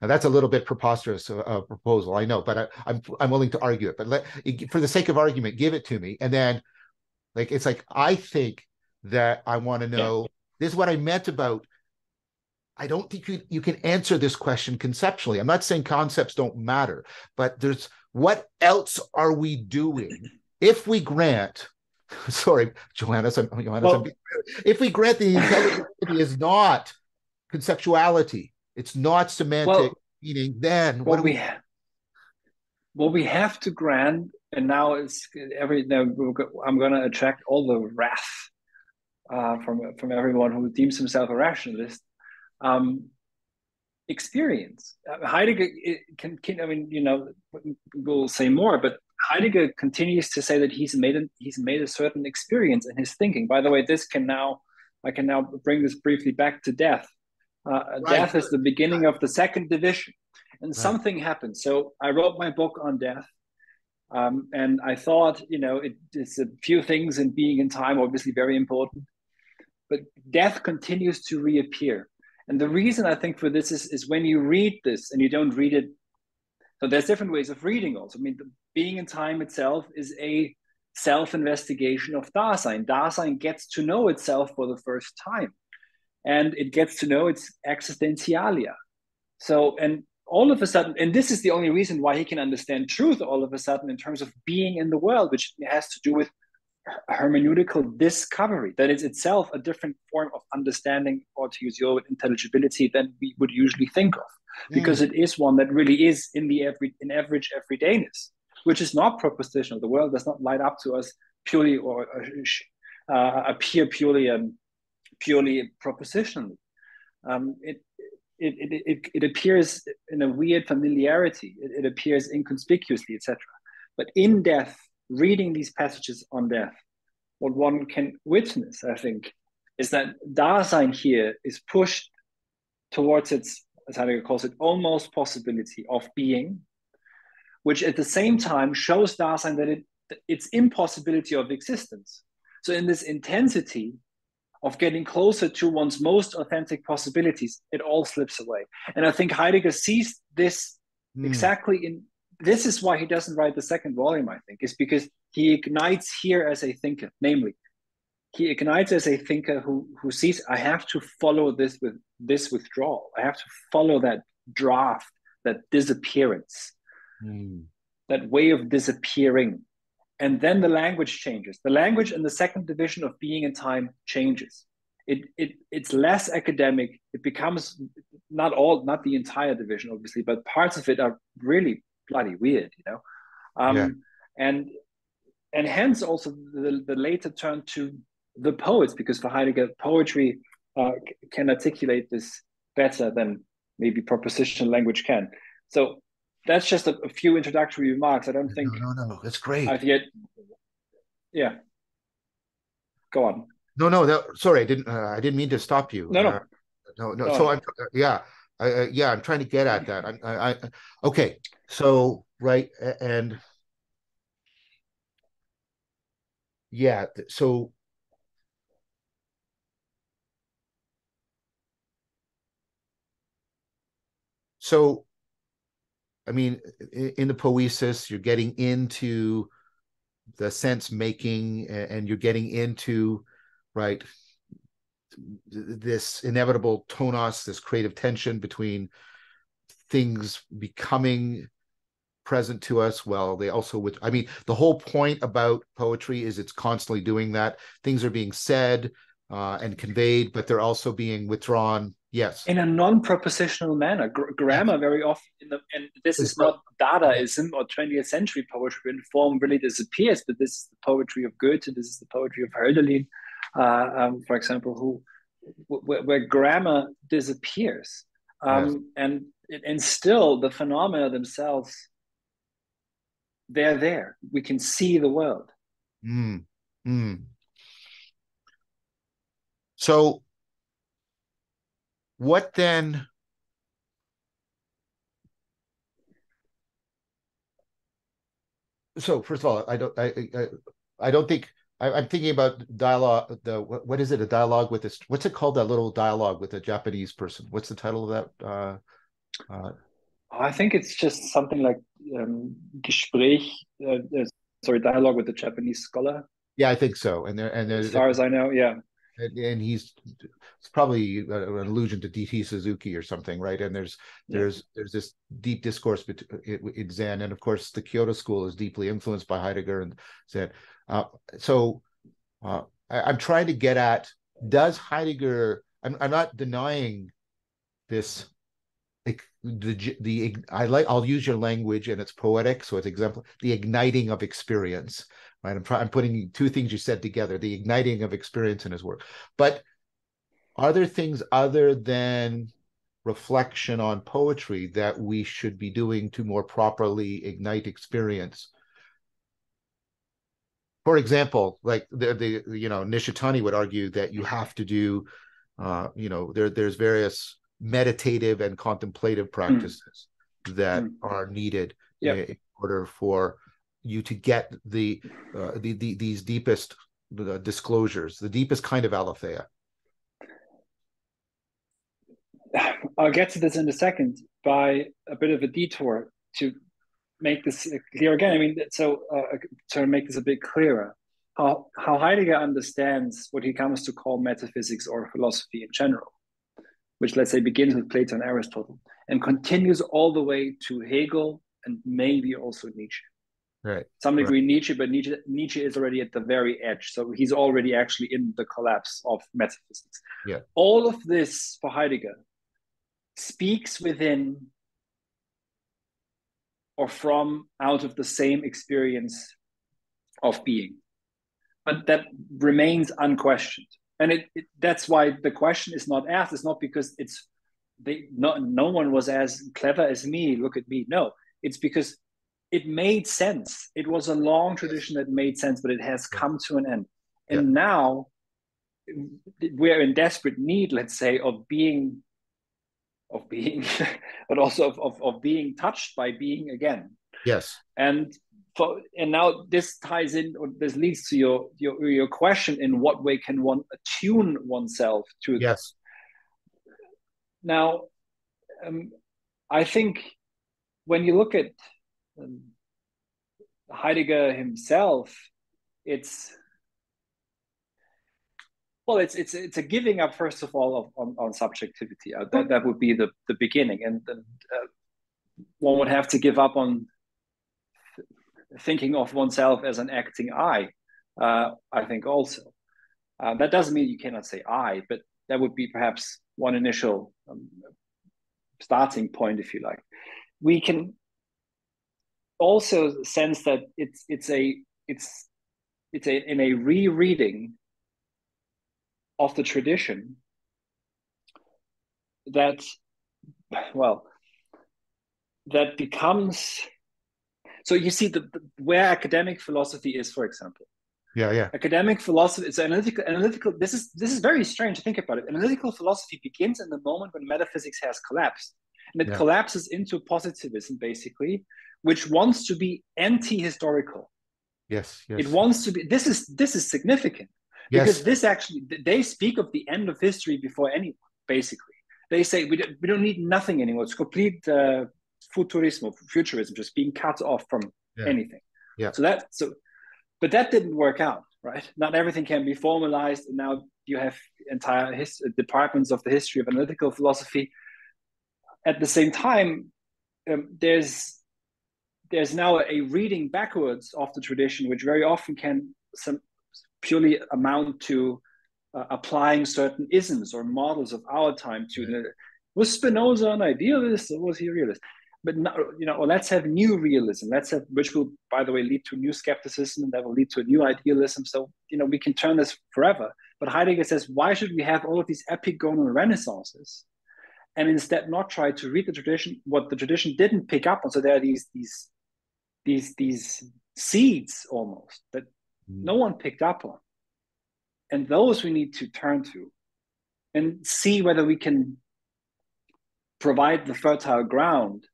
Now, that's a little bit preposterous a, a proposal, I know, but I, I'm I'm willing to argue it. But let, for the sake of argument, give it to me, and then, like, it's like I think that I want to know. Yeah. This is what I meant about. I don't think you, you can answer this question conceptually. I'm not saying concepts don't matter, but there's what else are we doing if we grant? Sorry, Johannes. I'm, Johannes well, I'm, if we grant the intelligibility is not conceptuality, it's not semantic well, meaning. Then what well, do we? we ha well, we have to grant, and now it's every. Now I'm going to attract all the wrath uh, from from everyone who deems himself a rationalist. Um, experience. Uh, Heidegger can, can, I mean, you know, we'll say more, but Heidegger continues to say that he's made a, he's made a certain experience in his thinking. By the way, this can now, I can now bring this briefly back to death. Uh, right. Death is the beginning of the second division, and right. something happened. So I wrote my book on death, um, and I thought, you know, it, it's a few things in Being and Time, obviously very important, but death continues to reappear. And the reason I think for this is, is when you read this and you don't read it, so there's different ways of reading also. I mean, the Being in Time itself is a self-investigation of Dasein. Dasein gets to know itself for the first time, and it gets to know its existentialia. So, and all of a sudden, and this is the only reason why he can understand truth all of a sudden in terms of being in the world, which has to do with hermeneutical discovery, that is itself a different form of understanding, or to use your intelligibility, than we would usually think of, because mm. it is one that really is in the every in average everydayness, which is not propositional. The world does not light up to us purely or uh, appear purely um, purely propositionally. Um, it, it it it it appears in a weird familiarity. It, it appears inconspicuously, et cetera. But in death, reading these passages on death, what one can witness, I think, is that Dasein here is pushed towards its, as Heidegger calls it, almost possibility of being, which at the same time shows Dasein that it, its impossibility of existence. So in this intensity of getting closer to one's most authentic possibilities, it all slips away. And I think Heidegger sees this mm. exactly in, this is why he doesn't write the second volume, I think, is because he ignites here as a thinker. Namely, he ignites as a thinker who, who sees, I have to follow this with this withdrawal. I have to follow that draft, that disappearance, mm. that way of disappearing. And then the language changes. The language in the second division of Being and Time changes. It, it, it's less academic. It becomes not all, not the entire division, obviously, but parts of it are really bloody weird, you know, um, yeah. and and hence also the, the later turn to the poets, because for Heidegger poetry uh, can articulate this better than maybe propositional language can. So that's just a, a few introductory remarks. I don't think. No, no, no, that's great. I've yet, yeah, go on. No, no, no sorry, I didn't. Uh, I didn't mean to stop you. No, no, uh, no, no. So I'm, yeah. I, I, yeah, I'm trying to get at that. I, I, I okay. So right, and yeah, so so, I mean, in the poesis, you're getting into the sense making, and you're getting into right this inevitable tonos, this creative tension between things becoming present to us. Well, they also, with, I mean, the whole point about poetry is it's constantly doing that. Things are being said uh, and conveyed, but they're also being withdrawn. Yes. In a non-propositional manner. Gr grammar very often, in the, and this is not Dadaism or twentieth century poetry when form really disappears, but this is the poetry of Goethe, this is the poetry of Hölderlin, uh, um, for example, who where, where grammar disappears. Um, yes. and, and still the phenomena themselves, they're there. We can see the world. Mm. Mm. So... what then, so first of all, I don't, I, I, I don't think, I, I'm thinking about dialogue, the, what, what is it, a dialogue with this, what's it called, that little dialogue with a Japanese person? What's the title of that? Uh, uh, I think it's just something like um, Gespräch, uh, uh, sorry, dialogue with a Japanese scholar. Yeah, I think so. And there, and there, as far as I know, yeah. And he's, it's probably an allusion to D T Suzuki or something, right? And there's yeah. there's there's this deep discourse in Zen, and of course the Kyoto School is deeply influenced by Heidegger and Zen. Uh, so uh, I, I'm trying to get at, does Heidegger? I'm I'm not denying this. The the I like I'll use your language, and it's poetic, so it's example the igniting of experience. Right, I'm, try, I'm putting two things you said together, the igniting of experience in his work. But are there things other than reflection on poetry that we should be doing to more properly ignite experience? For example, like the, the you know, Nishitani would argue that you have to do, uh, you know, there there's various meditative and contemplative practices mm. that mm. are needed yep. in, in order for you to get the, uh, the, the these deepest uh, disclosures, the deepest kind of aletheia. I'll get to this in a second by a bit of a detour to make this clear again. I mean, so uh, to make this a bit clearer, how, how Heidegger understands what he comes to call metaphysics or philosophy in general, which let's say begins with Plato and Aristotle and continues all the way to Hegel and maybe also Nietzsche. Right. Some degree right. Nietzsche, but Nietzsche, Nietzsche is already at the very edge. So he's already actually in the collapse of metaphysics. Yeah. All of this for Heidegger speaks within or from out of the same experience of being. But that remains unquestioned. And it, it, that's why the question is not asked. It's not because it's they, no, no one was as clever as me. Look at me. No, it's because it made sense. It was a long tradition that made sense, but it has come to an end. And yeah. now we're in desperate need, let's say, of being, of being, but also of, of, of being touched by being again. Yes. And for, and now this ties in, or this leads to your, your, your question, in what way can one attune oneself to yes. this? Now, um, I think when you look at Um, Heidegger himself, it's well, it's it's it's a giving up first of all of, on, on subjectivity. Uh, that that would be the the beginning, and, and uh, one would have to give up on th thinking of oneself as an acting I. Uh, I think also uh, that doesn't mean you cannot say I, but that would be perhaps one initial um, starting point, if you like. We can also sense that it's it's a it's it's a in a rereading of the tradition that well that becomes so you see the, the where academic philosophy is, for example, Yeah, yeah. Academic philosophy, it's analytical, analytical, this is, this is very strange to think about it. Analytical philosophy begins in the moment when metaphysics has collapsed. And it yeah. collapses into positivism, basically, which wants to be anti-historical. Yes, yes. It wants to be, this is, this is significant. Yes. Because this actually, they speak of the end of history before anyone, basically. They say, we don't, we don't need nothing anymore. It's complete uh, futurismo, futurism, just being cut off from yeah. anything. Yeah. So that, so... But that didn't work out, right? Not everything can be formalized, and now you have entire his, departments of the history of analytical philosophy. At the same time, um, there's there's now a reading backwards of the tradition, which very often can some purely amount to uh, applying certain isms or models of our time to the, was Spinoza an idealist or was he a realist? But not, you know, or let's have new realism. Let's have, which will, by the way, lead to new skepticism, and that will lead to a new idealism. So, you know, we can turn this forever. But Heidegger says, why should we have all of these epigonal renaissances, and instead not try to read the tradition, what the tradition didn't pick up on? So there are these these these these seeds almost that mm. no one picked up on, and those we need to turn to, and see whether we can provide the fertile ground,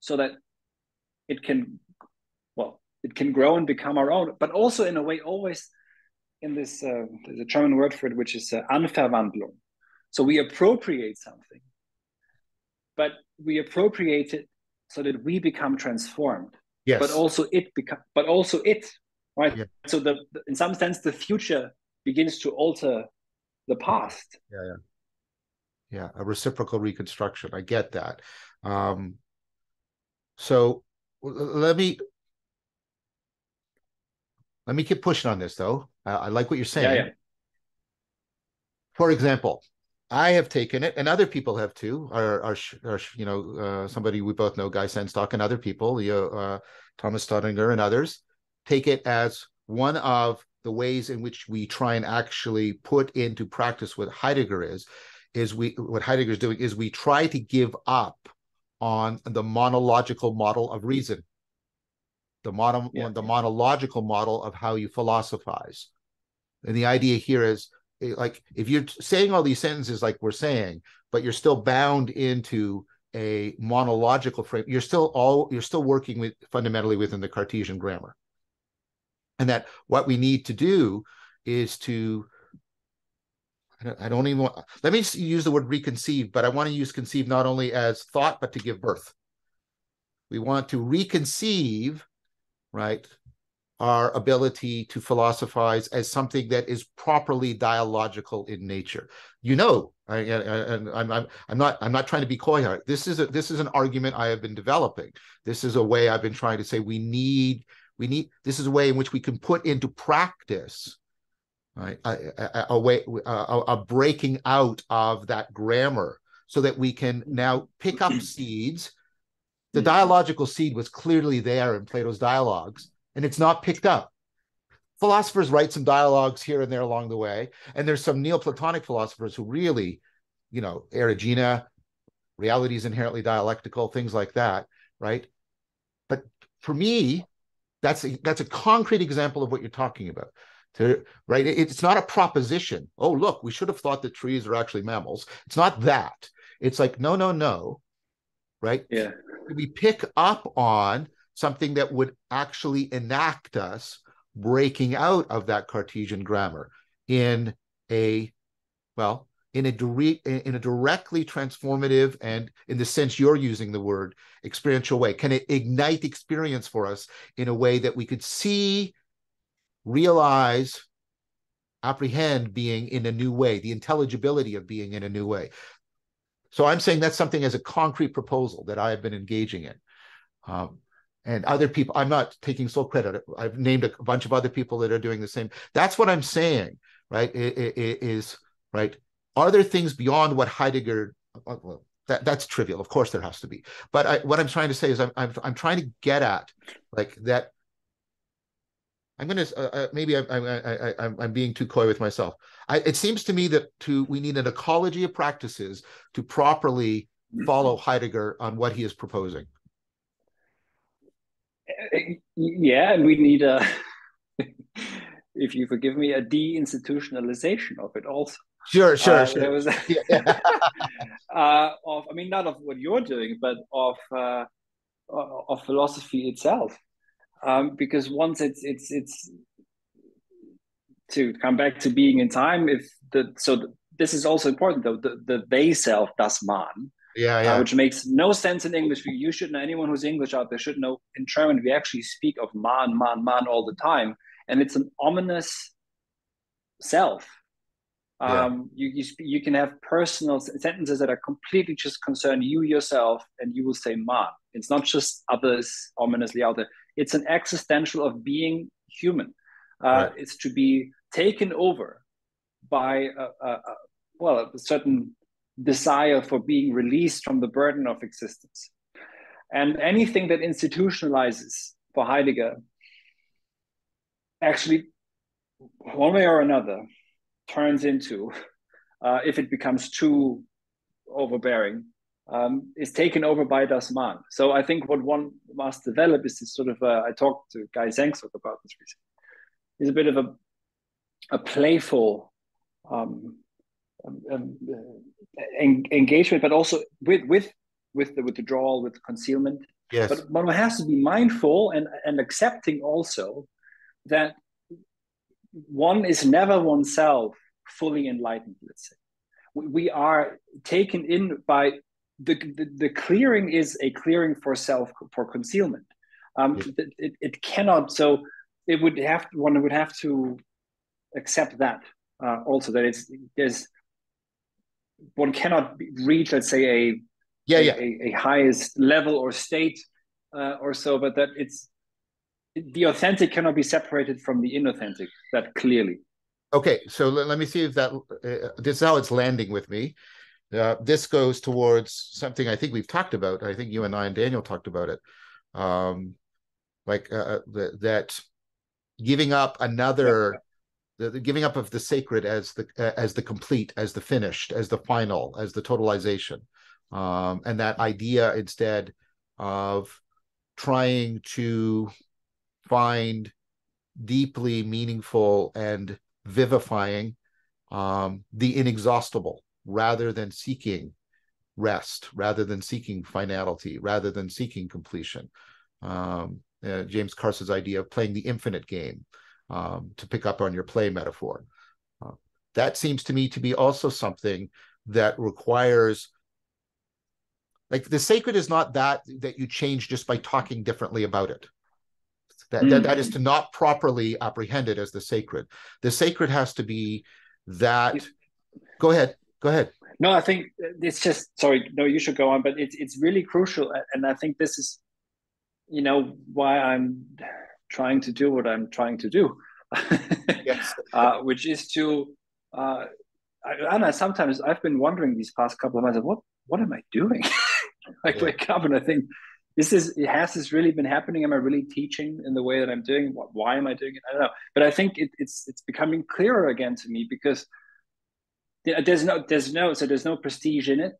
so that it can, well, it can grow and become our own, but also in a way always in this, uh, there's a German word for it, which is uh, Anverwandlung. So we appropriate something, but we appropriate it so that we become transformed, yes. but also it become, but also it, right? Yeah. So the, the, in some sense, the future begins to alter the past. Yeah, yeah, yeah. A reciprocal reconstruction, I get that. Um... So let me let me keep pushing on this, though. I, I like what you're saying. Yeah, yeah. For example, I have taken it, and other people have too. Our, our, our you know, uh, somebody we both know, Guy Sandstock, and other people, you know, uh, Thomas Stuttinger, and others, take it as one of the ways in which we try and actually put into practice what Heidegger is. Is we what Heidegger is doing is we try to give up on the monological model of reason, the, mono, yeah. the monological model of how you philosophize. And the idea here is, like, if you're saying all these sentences like we're saying, but you're still bound into a monological frame, you're still all you're still working with fundamentally within the Cartesian grammar. And that what we need to do is to, I don't even want, let me use the word reconceive, but I want to use conceive not only as thought, but to give birth. We want to reconceive, right, our ability to philosophize as something that is properly dialogical in nature. You know, I, I, I, I'm, I'm, I'm not, I'm not trying to be coy here. This is a, this is an argument I have been developing. This is a way I've been trying to say we need, we need. This is a way in which we can put into practice. Right, a, a way, a, a breaking out of that grammar, so that we can now pick up seeds. The dialogical seed was clearly there in Plato's dialogues, and it's not picked up. Philosophers write some dialogues here and there along the way, and there's some Neoplatonic philosophers who really, you know, Erigena, reality is inherently dialectical, things like that, right? But for me, that's a, that's a concrete example of what you're talking about. To, right, it's not a proposition. Oh, look, we should have thought that trees are actually mammals. It's not that. It's like no, no, no, right? Yeah. We pick up on something that would actually enact us breaking out of that Cartesian grammar in a, well, in a dire- in a directly transformative and, in the sense you're using the word, experiential way. Can it ignite experience for us in a way that we could see, realize, apprehend being in a new way, the intelligibility of being in a new way? So I'm saying that's something as a concrete proposal that I have been engaging in. Um, and other people, I'm not taking sole credit. I've named a bunch of other people that are doing the same. That's what I'm saying, right? It, it, it is, right? Are there things beyond what Heidegger, well, that, that's trivial. Of course there has to be. But I, what I'm trying to say is I'm, I'm, I'm trying to get at like that. I'm going to uh, maybe I, I, I, I, I'm being too coy with myself. I, it seems to me that to we need an ecology of practices to properly follow Heidegger on what he is proposing. Yeah, and we need a if you forgive me, a deinstitutionalization of it also. Sure, sure, uh, sure. There was a, yeah. uh, of, I mean, not of what you're doing, but of uh, of philosophy itself, um, because once it's it's it's to come back to being in time. If the so the, this is also important though. The the they self, das Man. Yeah, yeah. Uh, which makes no sense in English. You should know, anyone who's English out there should know, in German, we actually speak of man, man, man all the time. And it's an ominous self. Um, yeah. you, you, you can have personal sentences that are completely just concern you, yourself, and you will say man. It's not just others ominously out there. It's an existential of being human. Uh, right. It's to be taken over by, a, a, a, well, a certain desire for being released from the burden of existence. And anything that institutionalizes for Heidegger actually, one way or another, turns into, uh, if it becomes too overbearing, um, is taken over by das Man. So I think what one must develop is this sort of, uh, I talked to Guy Sandstock about this recently, is a bit of a a playful, um, Um, um, uh, en engagement, but also with with with the withdrawal, with concealment. Yes. But one has to be mindful and and accepting also that one is never oneself fully enlightened. Let's say we, we are taken in by the, the the clearing is a clearing for self, for concealment. Um, yes. it, it cannot. So it would have one would have to accept that uh, also that it's there's. One cannot reach, let's say, a yeah, yeah. A, a highest level or state uh, or so, but that it's the authentic cannot be separated from the inauthentic. That clearly. Okay, so let me see if that uh, this is how it's landing with me. Uh, this goes towards something I think we've talked about. I think you and I and Daniel talked about it, um, like uh, the, that giving up another. Yeah. The, the giving up of the sacred as the uh, as the complete, as the finished, as the final, as the totalization, um, and that idea instead of trying to find deeply meaningful and vivifying um, the inexhaustible, rather than seeking rest, rather than seeking finality, rather than seeking completion. Um, uh, James Carce's idea of playing the infinite game. Um, to pick up on your play metaphor. Uh, that seems to me to be also something that requires, like the sacred is not that that you change just by talking differently about it. That, mm. that, that is to not properly apprehend it as the sacred. The sacred has to be that, it's, go ahead, go ahead. No, I think it's just, sorry, no, you should go on, but it's, it's really crucial. And I think this is, you know, why I'm trying to do what I'm trying to do, yes. uh, which is to, uh, I, and I sometimes I've been wondering these past couple of months, what what am I doing? I yeah. wake up and I think, this is, has this really been happening? Am I really teaching in the way that I'm doing? What, why am I doing it? I don't know. But I think it, it's it's becoming clearer again to me because there's no, there's no, so there's no prestige in it.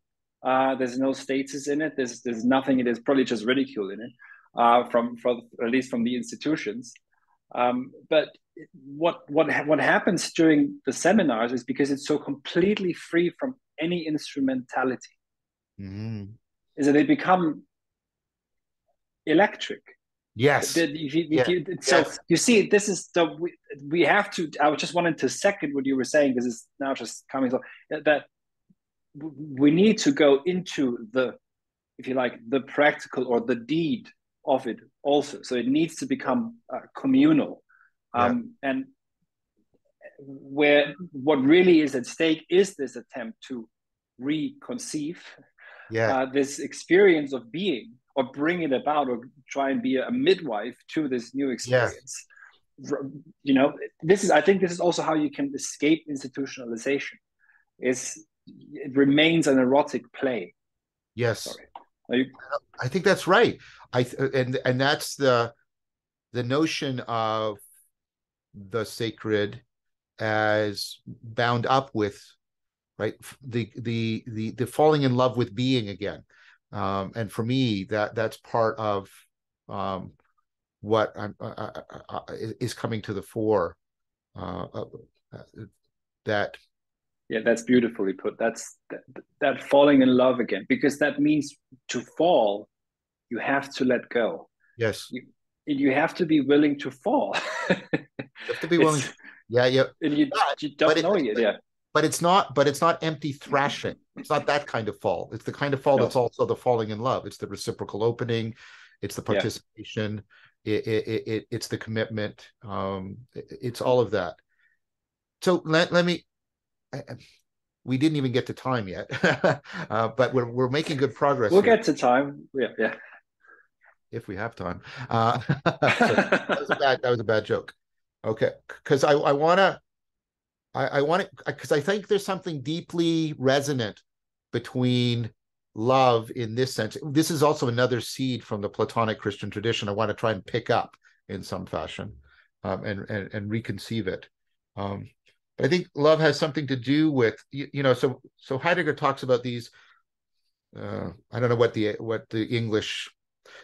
Uh, there's no status in it. There's, there's nothing. There's probably just ridicule in it. Uh, from, from at least from the institutions, um, but what what what happens during the seminars is because it's so completely free from any instrumentality, mm-hmm. is that they become electric. Yes. The, the, the, yeah. the, so yes. you see, this is the we, we have to. I just wanted to second what you were saying because it's now just coming up that we need to go into the, if you like, the practical or the deed of it also. So it needs to become uh, communal, um, yeah. and where what really is at stake is this attempt to reconceive yeah. uh, this experience of being, or bring it about, or try and be a midwife to this new experience. Yeah. You know, this is, I think this is also how you can escape institutionalization. Is it remains an erotic play. Yes. Sorry. You... I think that's right. I and and that's the the notion of the sacred as bound up with, right, the the the the falling in love with being again, um, and for me that that's part of um, what I'm, I, I, I, is coming to the fore uh, uh, that. Yeah, that's beautifully put. That's that, that falling in love again, because that means to fall, you have to let go. Yes. You, you have to be willing to fall. You have to be willing. It's, yeah, yeah. And you, you don't but know it, yet. But, yeah. But it's not. But it's not empty thrashing. It's not that kind of fall. It's the kind of fall no. that's also the falling in love. It's the reciprocal opening. It's the participation. Yeah. It, it, it, it's the commitment. Um, it, it's all of that. So let let me. I, we didn't even get to time yet, uh, but we're we're making good progress. We'll here. get to time. Yeah, yeah. If we have time. Uh, so that was a bad. That was a bad joke. Okay, because I I want to. I, I want to, because I think there's something deeply resonant between love in this sense. This is also another seed from the Platonic Christian tradition I want to try and pick up in some fashion um, and, and, and reconceive it. Um, but I think love has something to do with, you, you know, so so Heidegger talks about these, uh, I don't know what the what the English,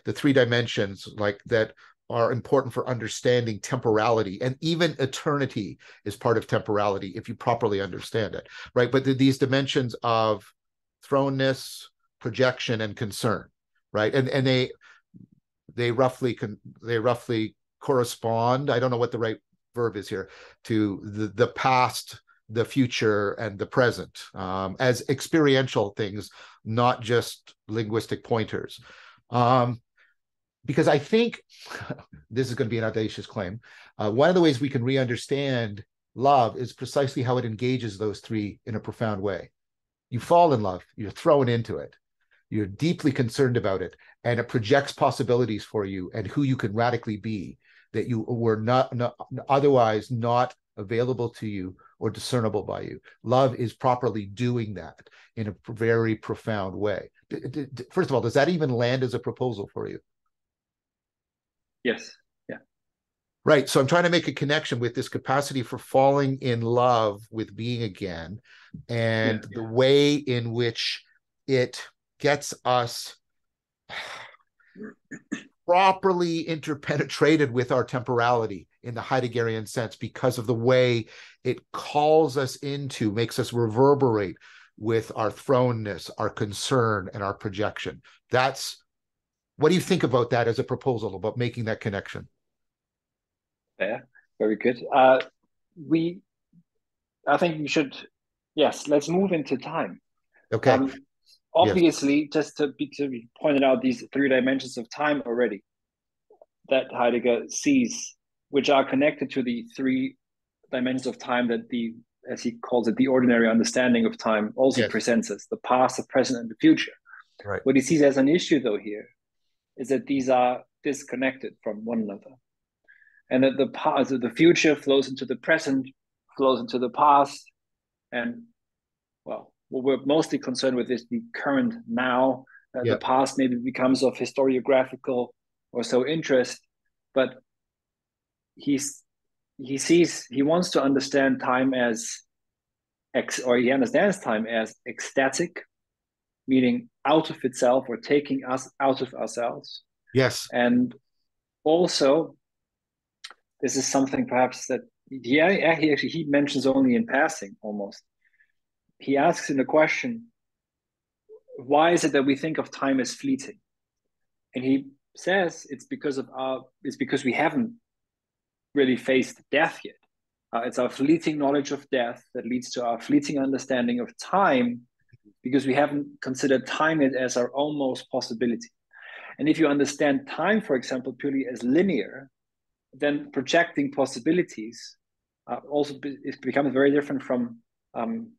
the three dimensions like that, are important for understanding temporality, and even eternity is part of temporality if you properly understand it, right? But the, these dimensions of thrownness, projection, and concern, right? And and they they roughly con, they roughly correspond. I don't know what the right verb is here to the, the past, the future, and the present um, as experiential things, not just linguistic pointers. Um, Because I think, this is going to be an audacious claim, uh, one of the ways we can re-understand love is precisely how it engages those three in a profound way. You fall in love, you're thrown into it, you're deeply concerned about it, and it projects possibilities for you and who you can radically be that you were not, not otherwise not available to you or discernible by you. Love is properly doing that in a very profound way. First of all, does that even land as a proposal for you? Yes. Yeah. Right. So I'm trying to make a connection with this capacity for falling in love with being again, and yeah, yeah. the way in which it gets us properly interpenetrated with our temporality in the Heideggerian sense, because of the way it calls us into, makes us reverberate with our thrownness, our concern, and our projection. That's What do you think about that as a proposal, about making that connection? Yeah, very good. Uh, we, I think we should, yes, let's move into time. Okay. Um, obviously, yes. just to be, to be pointed out these three dimensions of time already that Heidegger sees, which are connected to the three dimensions of time that the, as he calls it, the ordinary understanding of time also yes. presents us, the past, the present, and the future. Right. What he sees as an issue, though, here, is that these are disconnected from one another, and that the past, the future flows into the present, flows into the past, and well, what we're mostly concerned with is the current now. Uh, yeah. The past maybe becomes of historiographical or so interest, but he's he sees he wants to understand time as ex, or he understands time as ecstatic, meaning out of itself or taking us out of ourselves. Yes. And also, this is something perhaps that, yeah, yeah he actually he mentions only in passing almost. He asks in the question, why is it that we think of time as fleeting? And he says it's because of our, it's because we haven't really faced death yet. Uh, it's our fleeting knowledge of death that leads to our fleeting understanding of time, because we haven't considered time as our almost possibility. And if you understand time, for example, purely as linear, then projecting possibilities uh, also be, it becomes very different from, um,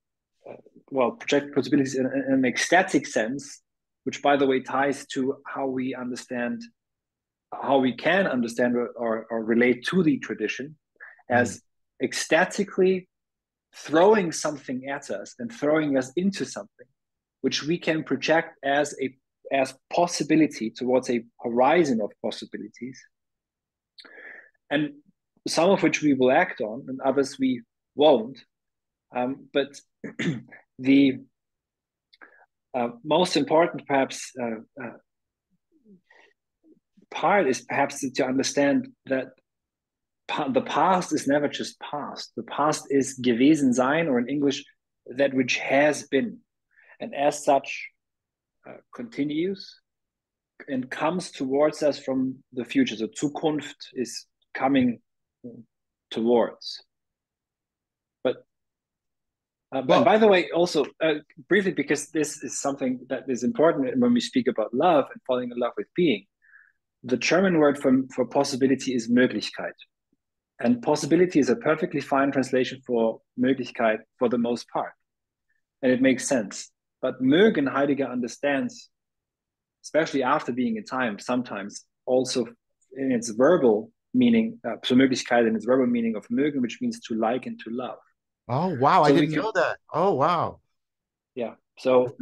uh, well, projecting possibilities in, in an ecstatic sense, which, by the way, ties to how we understand, how we can understand or, or, or relate to the tradition as mm. ecstatically throwing something at us and throwing us into something, which we can project as a as possibility towards a horizon of possibilities, and some of which we will act on and others we won't. Um, but the uh, most important perhaps uh, uh, part is perhaps to understand that pa the past is never just past. The past is gewesen sein, or in English, that which has been, and as such uh, continues and comes towards us from the future. So Zukunft is coming towards. But, uh, but well, by the way, also uh, briefly, because this is something that is important when we speak about love and falling in love with being, the German word for, for possibility is Möglichkeit. And possibility is a perfectly fine translation for Möglichkeit for the most part. And it makes sense. But Mögen, Heidegger understands, especially after Being in Time, sometimes also in its verbal meaning, uh, so Möglichkeit in its verbal meaning of Mögen, which means to like and to love. Oh, wow. So I didn't can, know that. Oh, wow. Yeah. So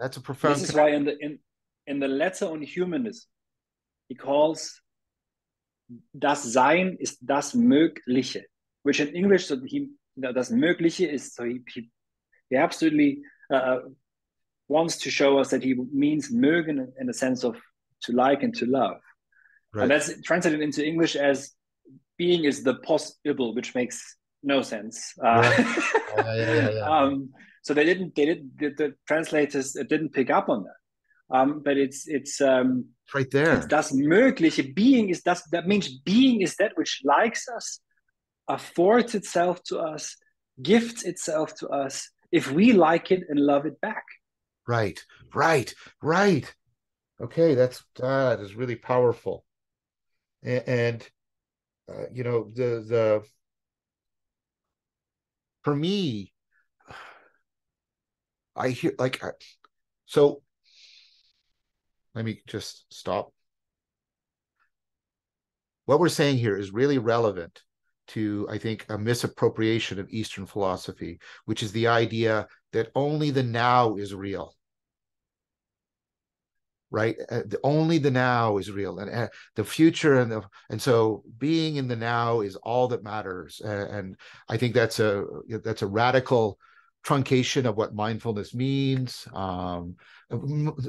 that's a profound. This is why in the, in, in the letter on humanism, he calls das Sein is das Mögliche, which in English, so he, das Mögliche is, so he, he, he absolutely uh, wants to show us that he means mögen in the sense of to like and to love. Right. And that's translated into English as being is the possible, which makes no sense. Uh, right. yeah, yeah, yeah, yeah. Um, so they didn't, they didn't, the, the translators didn't pick up on that. Um, but it's, it's, um, right there. It's das Mögliche. Being is das, that means being is that which likes us, affords itself to us, gifts itself to us, if we like it and love it back. Right, right, right. Okay, that's uh, that is really powerful. And, and uh, you know, the the for me, I hear like I, so. Let me just stop. What we're saying here is really relevant to, I think, a misappropriation of Eastern philosophy, which is the idea that only the now is real. Right, uh, the, only the now is real, and uh, the future, and the, and so being in the now is all that matters. Uh, and I think that's a that's a radical truncation of what mindfulness means. Um,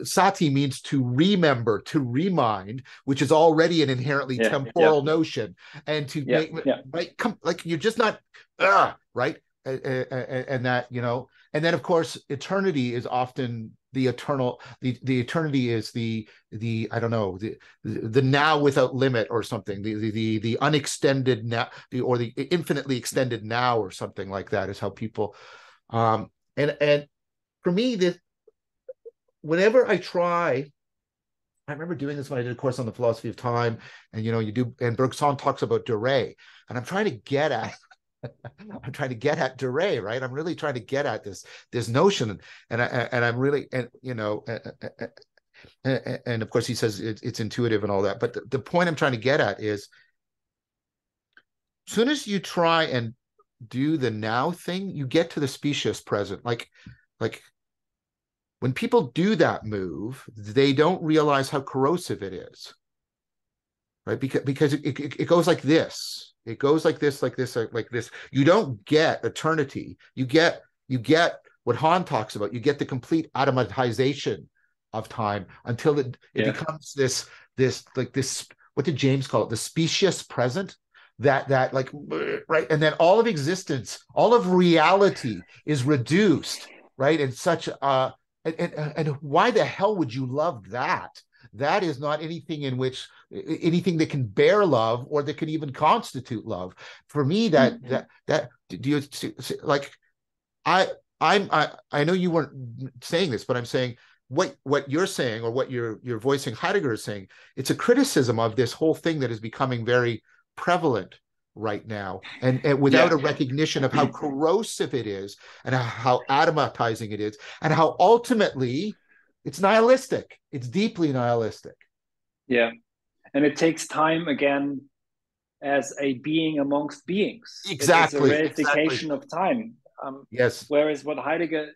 sati means to remember, to remind, which is already an inherently yeah, temporal yeah. notion, and to yeah, make yeah. right, come, like you're just not uh, right, uh, uh, uh, and that you know, and then of course eternity is often. The eternal, the, the eternity is the the I don't know the the now without limit or something, the the the, the unextended now, the, or the infinitely extended now or something like that is how people, um, and and for me this, whenever I try, I remember doing this when I did a course on the philosophy of time, and you know you do, and Bergson talks about Derrida, and I'm trying to get at. I'm trying to get at Derrida, right? I'm really trying to get at this this notion, and I and I'm really and you know, and, and of course he says it, it's intuitive and all that, but the, the point I'm trying to get at is, as soon as you try and do the now thing, you get to the specious present. Like, like when people do that move, they don't realize how corrosive it is, right? Because because it, it, it goes like this. It goes like this, like this, like, like this. You don't get eternity. You get you get what Hahn talks about. You get the complete automatization of time until it, it yeah. becomes this this like this. What did James call it? The specious present. That that like right, and then all of existence, all of reality is reduced right. And such uh, and, and and why the hell would you love that? That is not anything in which anything that can bear love or that can even constitute love. For me, that mm-hmm. that that do you like? I I'm I I know you weren't saying this, but I'm saying what what you're saying or what you're you're voicing. Heidegger is saying it's a criticism of this whole thing that is becoming very prevalent right now, and, and without yeah. a recognition of how corrosive it is, and how automatizing it is, and how ultimately. It's nihilistic. It's deeply nihilistic. Yeah. And it takes time again as a being amongst beings. Exactly. It's a reification exactly. of time. Um, yes. Whereas what Heidegger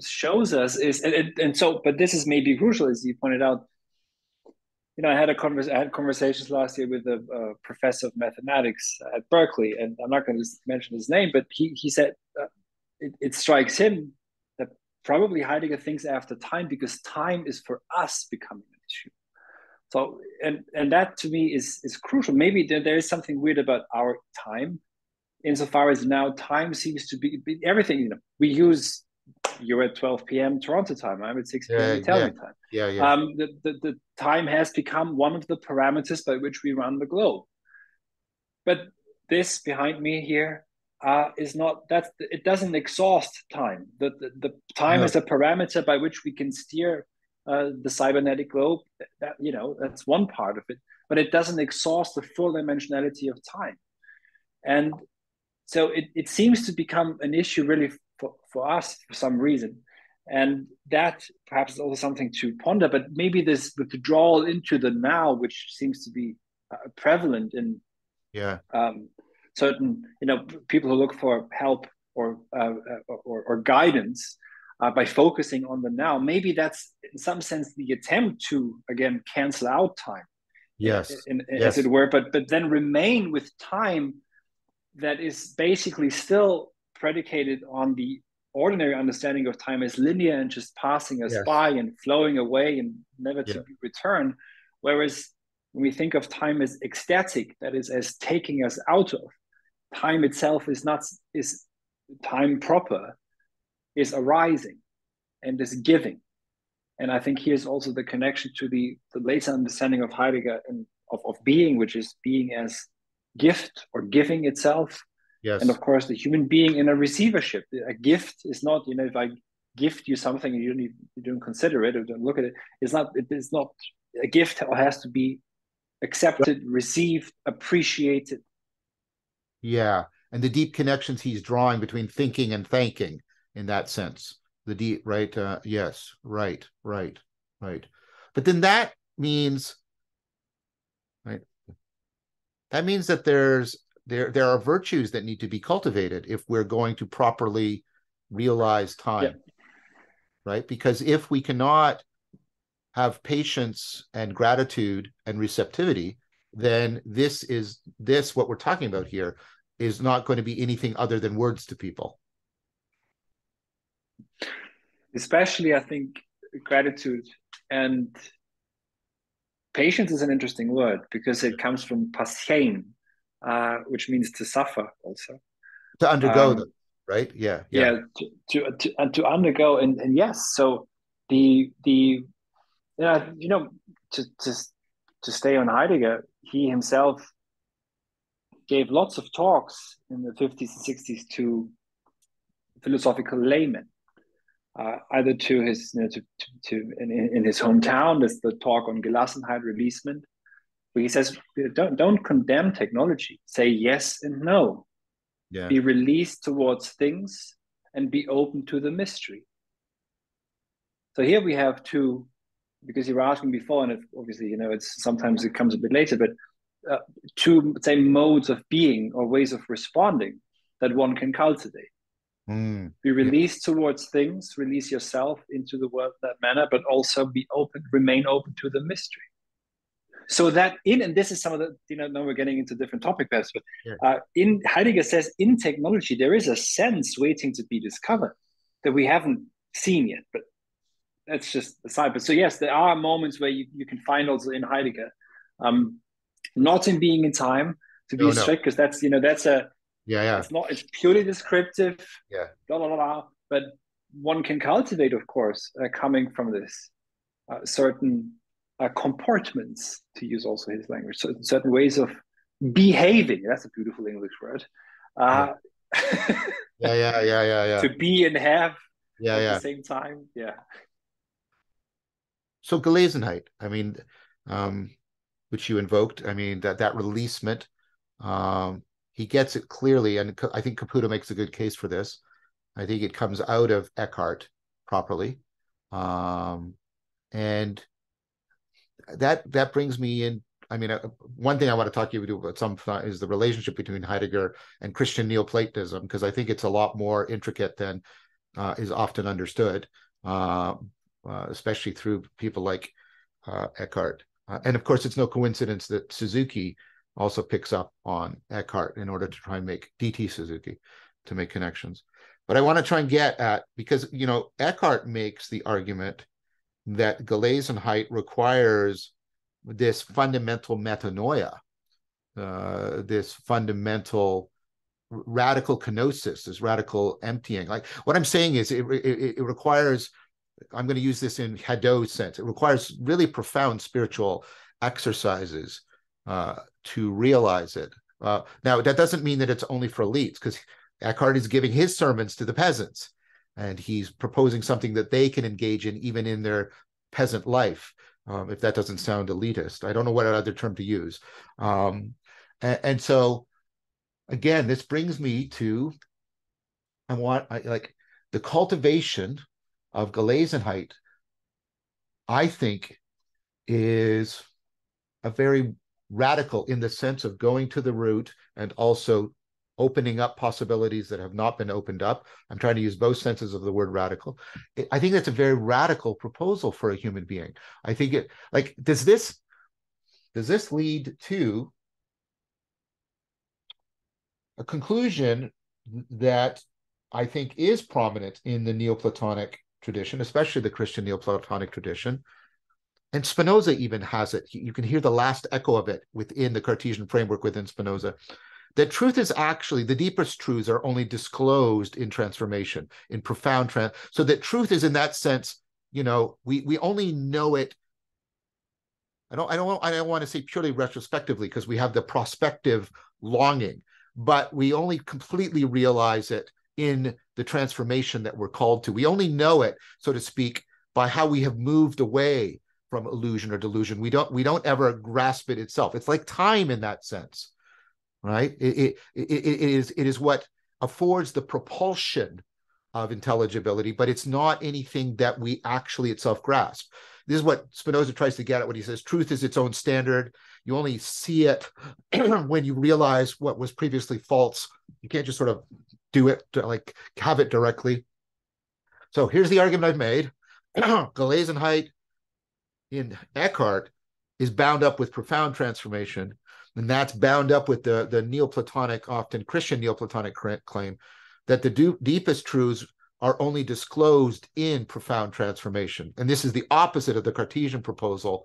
shows us is, and, and so, but this is maybe crucial, as you pointed out. You know, I had a converse, I had conversations last year with a, a professor of mathematics at Berkeley, and I'm not going to mention his name, but he, he said uh, it, it strikes him. Probably Heidegger thinks after time because time is for us becoming an issue. So, and, and that to me is, is crucial. Maybe there, there is something weird about our time, insofar as now time seems to be, be everything, you know, we use, you're at twelve p m Toronto time, I'm at six p m yeah, Italian yeah. time. Yeah, yeah. Um, the, the, the time has become one of the parameters by which we run the globe. But this behind me here uh, is not, that's, it doesn't exhaust time. The, the, the time no. is a parameter by which we can steer Uh, the cybernetic globe, that, you know, that's one part of it, but it doesn't exhaust the full dimensionality of time. And so it, it seems to become an issue really for, for us for some reason. And that perhaps is also something to ponder, but maybe this withdrawal into the now, which seems to be uh, prevalent in yeah. um, certain, you know, people who look for help or, uh, or, or guidance, Uh, by focusing on the now, maybe that's in some sense the attempt to again cancel out time, yes, in, in, yes. as it were, but but then remain with time that is basically still predicated on the ordinary understanding of time as linear and just passing us yes. by and flowing away and never yeah. to be returned. Whereas when we think of time as ecstatic, that is as taking us out of time itself, is not is time proper. Is arising and is giving. And I think here's also the connection to the, the later understanding of Heidegger and of, of being, which is being as gift or giving itself. Yes. And of course, the human being in a receivership. A gift is not, you know, if I gift you something and you don't, you don't consider it or don't look at it, it's not, it is not a gift, or has to be accepted, received, appreciated. Yeah. And the deep connections he's drawing between thinking and thanking. In that sense, the deep, right? Uh, yes, right, right, right. But then that means, right? That means that there's there there are virtues that need to be cultivated if we're going to properly realize time, yeah. right? Because if we cannot have patience and gratitude and receptivity, then this is this what we're talking about here is not going to be anything other than words to people. Especially, I think, gratitude and patience is an interesting word because it comes from passion, uh, which means to suffer also. To undergo um, them, right? Yeah. Yeah, yeah to, to, to, to undergo. And, and yes, so the, the uh, you know, to, to, to stay on Heidegger, he himself gave lots of talks in the fifties and sixties to philosophical laymen. Uh, either to his, you know, to, to, to in, in his hometown, there's the talk on Gelassenheit, releasement, where he says, don't don't condemn technology. Say yes and no. Yeah. Be released towards things and be open to the mystery. So here we have two, because you were asking before, and it, obviously, you know, it's sometimes it comes a bit later, but uh, two, say, modes of being or ways of responding that one can cultivate. Mm, be released yeah. towards things, release yourself into the world in that manner, but also be open, remain open to the mystery. So that in, and this is some of the, you know, now we're getting into different topic paths, but yeah. uh, in Heidegger says in technology, there is a sense waiting to be discovered that we haven't seen yet, but that's just aside. But so yes, there are moments where you, you can find also in Heidegger, um, not in Being in Time, to be no, strict, because no. that's, you know, that's a, Yeah, yeah. It's not. It's purely descriptive. Yeah. Blah, blah, blah, but one can cultivate, of course, uh, coming from this, uh, certain uh, comportments, to use also his language, so certain ways of behaving. That's a beautiful English word. Uh, yeah. yeah, yeah, yeah, yeah, yeah. To be and have. Yeah, at yeah. the same time. Yeah. So Gelesenheit. I mean, um, which you invoked. I mean that that releasement. Um, He gets it clearly, and I think Caputo makes a good case for this. I think it comes out of Eckhart properly, um, and that that brings me in. I mean, uh, one thing I want to talk to you about some is the relationship between Heidegger and Christian Neoplatonism, because I think it's a lot more intricate than uh, is often understood, uh, uh, especially through people like uh, Eckhart. Uh, and of course, it's no coincidence that Suzuki also picks up on Eckhart in order to try and make D T Suzuki to make connections. But I want to try and get at, because, you know, Eckhart makes the argument that Gelesenheit requires this fundamental metanoia, uh, this fundamental radical kenosis, this radical emptying. Like what I'm saying is it, it, it requires, I'm going to use this in Hadot sense, it requires really profound spiritual exercises uh, to realize it. Uh, now, that doesn't mean that it's only for elites, because Eckhart is giving his sermons to the peasants, and he's proposing something that they can engage in even in their peasant life, um, if that doesn't sound elitist. I don't know what other term to use. Um, and, and so, again, this brings me to, I want, I, like, the cultivation of Gelesenheit, I think, is a very radical in the sense of going to the root and also opening up possibilities that have not been opened up. I'm trying to use both senses of the word radical. I think that's a very radical proposal for a human being. I think it, like, does this, does this lead to a conclusion that I think is prominent in the Neoplatonic tradition, especially the Christian Neoplatonic tradition. And Spinoza even has it. You can hear the last echo of it within the Cartesian framework within Spinoza. That truth is actually, the deepest truths are only disclosed in transformation, in profound trans. So that truth is in that sense, you know, we we only know it. I don't I don't I don't want to say purely retrospectively, because we have the prospective longing, but we only completely realize it in the transformation that we're called to. We only know it, so to speak, by how we have moved away from illusion or delusion. We don't we don't ever grasp it itself. It's like time in that sense, right? It, it, it, it, is, it is what affords the propulsion of intelligibility, but it's not anything that we actually itself grasp. This is what Spinoza tries to get at when he says, truth is its own standard. You only see it when you realize what was previously false. You can't just sort of do it, like have it directly. So here's the argument I've made. Gelesenheit in Eckhart is bound up with profound transformation, and that's bound up with the, the Neoplatonic, often Christian Neoplatonic claim that the do, deepest truths are only disclosed in profound transformation. And this is the opposite of the Cartesian proposal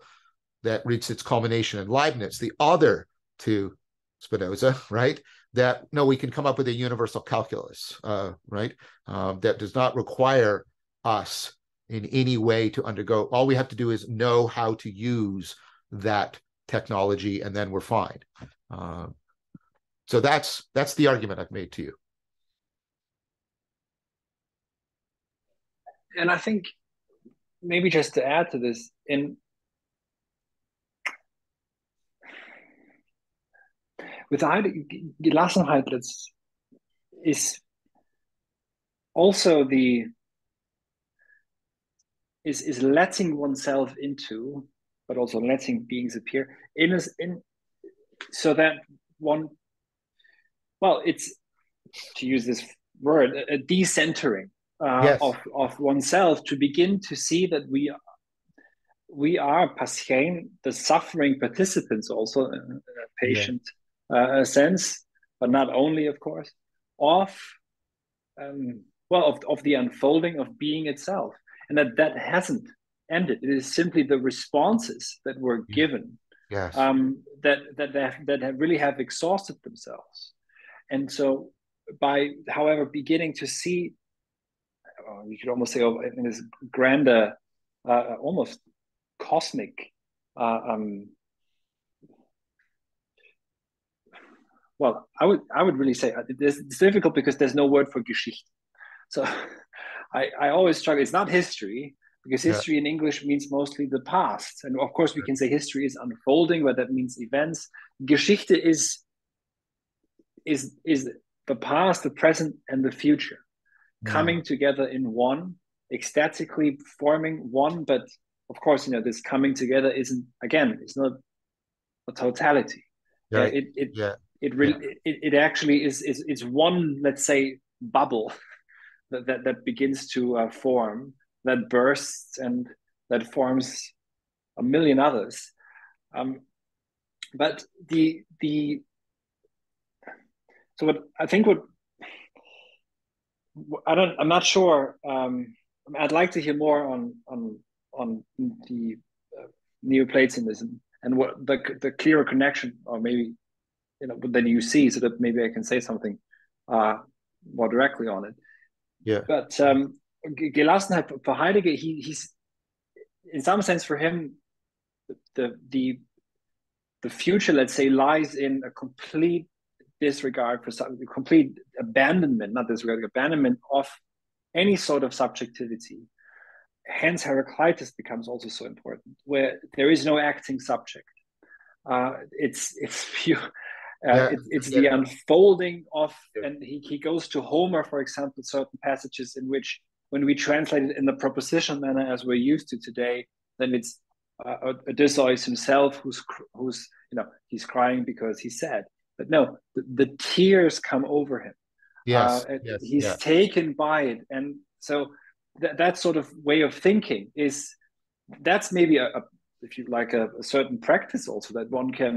that reached its culmination in Leibniz, the other to Spinoza, right? That, no, we can come up with a universal calculus, uh, right? Um, that does not require us in any way to undergo. All we have to do is know how to use that technology, and then we're fine. Um, so that's that's the argument I've made to you. And I think maybe just to add to this, in with Gelesenheit, that's is also the Is, is letting oneself into, but also letting beings appear in us, in so that one, well, it's, to use this word, a, a decentering uh, yes. of, of oneself, to begin to see that we are, we are paschen, the suffering participants, also in a patient yeah. uh, sense, but not only, of course, of, um, well, of, of the unfolding of being itself. And that that hasn't ended. It is simply the responses that were given yes. um, that that that have, that have really have exhausted themselves. And so, by however beginning to see, oh, you could almost say oh, in this grander, uh, almost cosmic, uh, um, well, I would I would really say it's difficult because there's no word for Geschichte. So. I, I always struggle. It's not history, because history yeah. in English means mostly the past. And of course, we can say history is unfolding, but that means events. Geschichte is, is, is the past, the present, and the future yeah. coming together in one, ecstatically forming one. But of course, you know, this coming together isn't, again, it's not a totality. Yeah. Uh, it, it, yeah. it, really, yeah. it, it actually is, is, is one, let's say, bubble. That, that, that begins to uh, form, that bursts and that forms a million others. Um, but the, the so what I think what, I don't, I'm not sure, um, I'd like to hear more on, on, on the uh, Neoplatonism and what the the clearer connection, or maybe you know, but then you see, so that maybe I can say something uh, more directly on it. Yeah. But um, Gelassenheit for Heidegger, he he's in some sense for him, the the the future, let's say, lies in a complete disregard for some, complete abandonment, not disregard, abandonment of any sort of subjectivity. Hence, Heraclitus becomes also so important, where there is no acting subject. Uh, it's it's pure. Uh, yeah, it, it's yeah. the unfolding of, yeah. and he, he goes to Homer, for example, certain passages in which, when we translate it in the proposition manner as we're used to today, then it's uh, Odysseus himself who's who's you know he's crying because he's sad. But no, the, the tears come over him. Yes, uh, yes he's yeah. taken by it, and so th that sort of way of thinking is that's maybe a, a if you like a, a certain practice also that one can.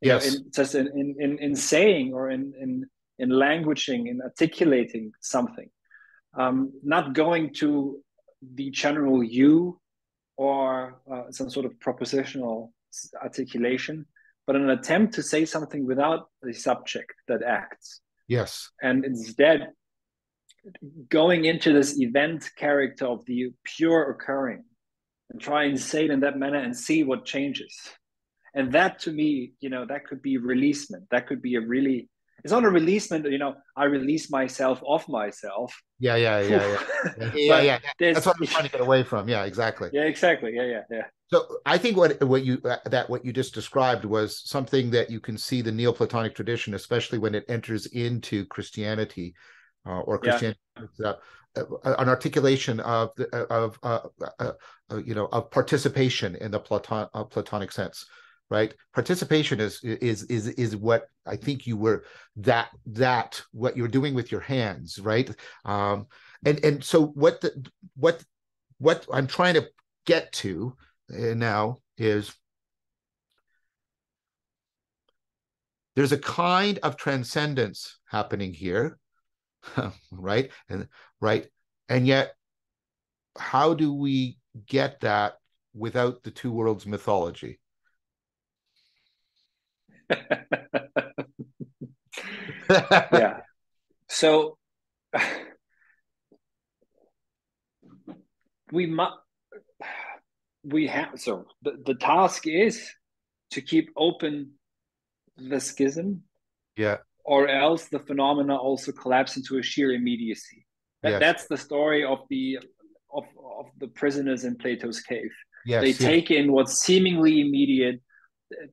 Yes, in, just in, in in saying or in in in languaging, in articulating something, um, not going to the general you or uh, some sort of propositional articulation, but an attempt to say something without the subject that acts. Yes, and instead going into this event character of the pure occurring, and try and say it in that manner and see what changes. And that, to me, you know, that could be releasement. That could be a really, it's not a releasement, you know, I release myself of myself. Yeah, yeah, yeah, yeah. yeah, yeah, yeah, yeah. That's what I'm trying to get away from. Yeah, exactly. Yeah, exactly. Yeah, yeah, yeah. So I think what, what you, uh, that what you just described was something that you can see the Neoplatonic tradition, especially when it enters into Christianity uh, or Christianity. Yeah. Uh, an articulation of of uh, uh, uh, you know of participation in the Platon, uh, Platonic sense, right? Participation is is is is what I think you were that that what you're doing with your hands, right? Um, and and so what the, what what I'm trying to get to now is there's a kind of transcendence happening here. right and right and yet how do we get that without the two worlds mythology? yeah so we must we have so the, the task is to keep open the schism, yeah or else the phenomena also collapse into a sheer immediacy. That, yes. That's the story of the of, of the prisoners in Plato's cave. Yes, they yes. take in what's seemingly immediate,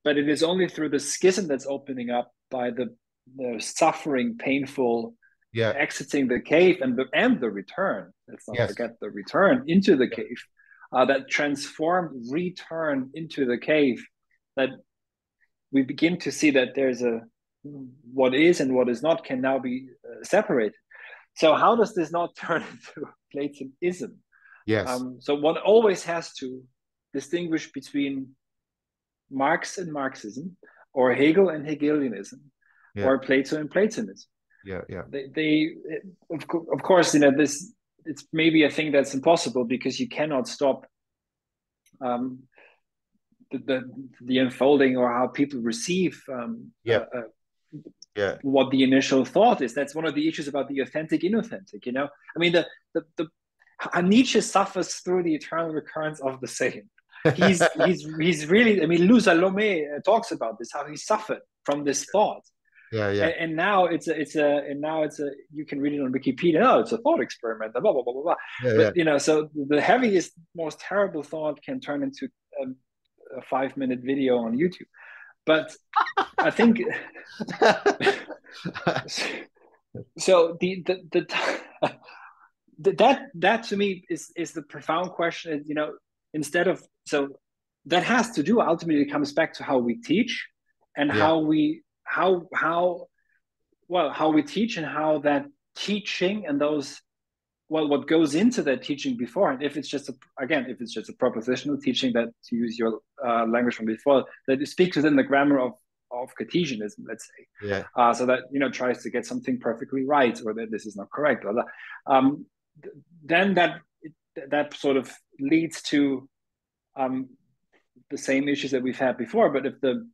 but it is only through the schism that's opening up by the, the suffering, painful yeah. exiting the cave and the and the return. Let's not yes. forget the return into the cave. Uh, that transformed return into the cave. That we begin to see that there's a what is and what is not can now be uh, separated. So how does this not turn into Platonism? Yes. Um, so one always has to distinguish between Marx and Marxism, or Hegel and Hegelianism, yeah. or Plato and Platonism. Yeah, yeah. They, they of, co of course, you know, this it's maybe a thing that's impossible because you cannot stop um, the, the the unfolding or how people receive. Um, yeah. Uh, uh, Yeah. What the initial thought is. That's one of the issues about the authentic, inauthentic, you know? I mean, the, the, the Nietzsche suffers through the eternal recurrence of the same. He's, he's, he's really, I mean, Luz Salomé talks about this, how he suffered from this thought. Yeah, yeah. And, and now it's a, it's a, and now it's a, you can read it on Wikipedia. Oh, it's a thought experiment, blah, blah, blah, blah, blah. Yeah, but, yeah. you know, so the heaviest, most terrible thought can turn into a, a five minute video on YouTube. But I think so. The the, the the that that to me is is the profound question. You know, instead of so that has to do ultimately it comes back to how we teach and yeah. how we how how well how we teach and how that teaching and those well what goes into that teaching before, and if it's just a, again if it's just a propositional teaching that to use your uh, language from before that speaks within the grammar of of Cartesianism, let's say, yeah. uh, so that you know tries to get something perfectly right or that this is not correct, blah, blah. Um, then that that sort of leads to um, the same issues that we've had before, but if the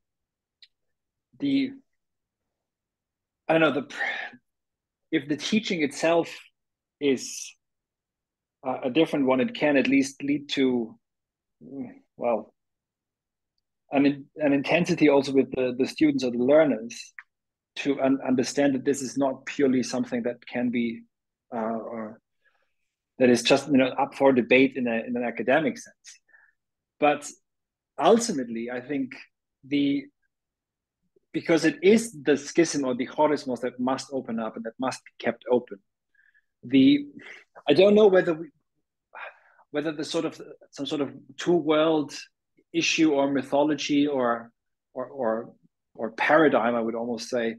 the I don't know the if the teaching itself is uh, a different one, it can at least lead to well an an intensity also with the the students or the learners to un understand that this is not purely something that can be uh, or that is just you know up for debate in a in an academic sense. But ultimately, I think the because it is the schism or the chorismos that must open up and that must be kept open. The I don't know whether we, whether the sort of some sort of two world issue or mythology or or or or paradigm, I would almost say,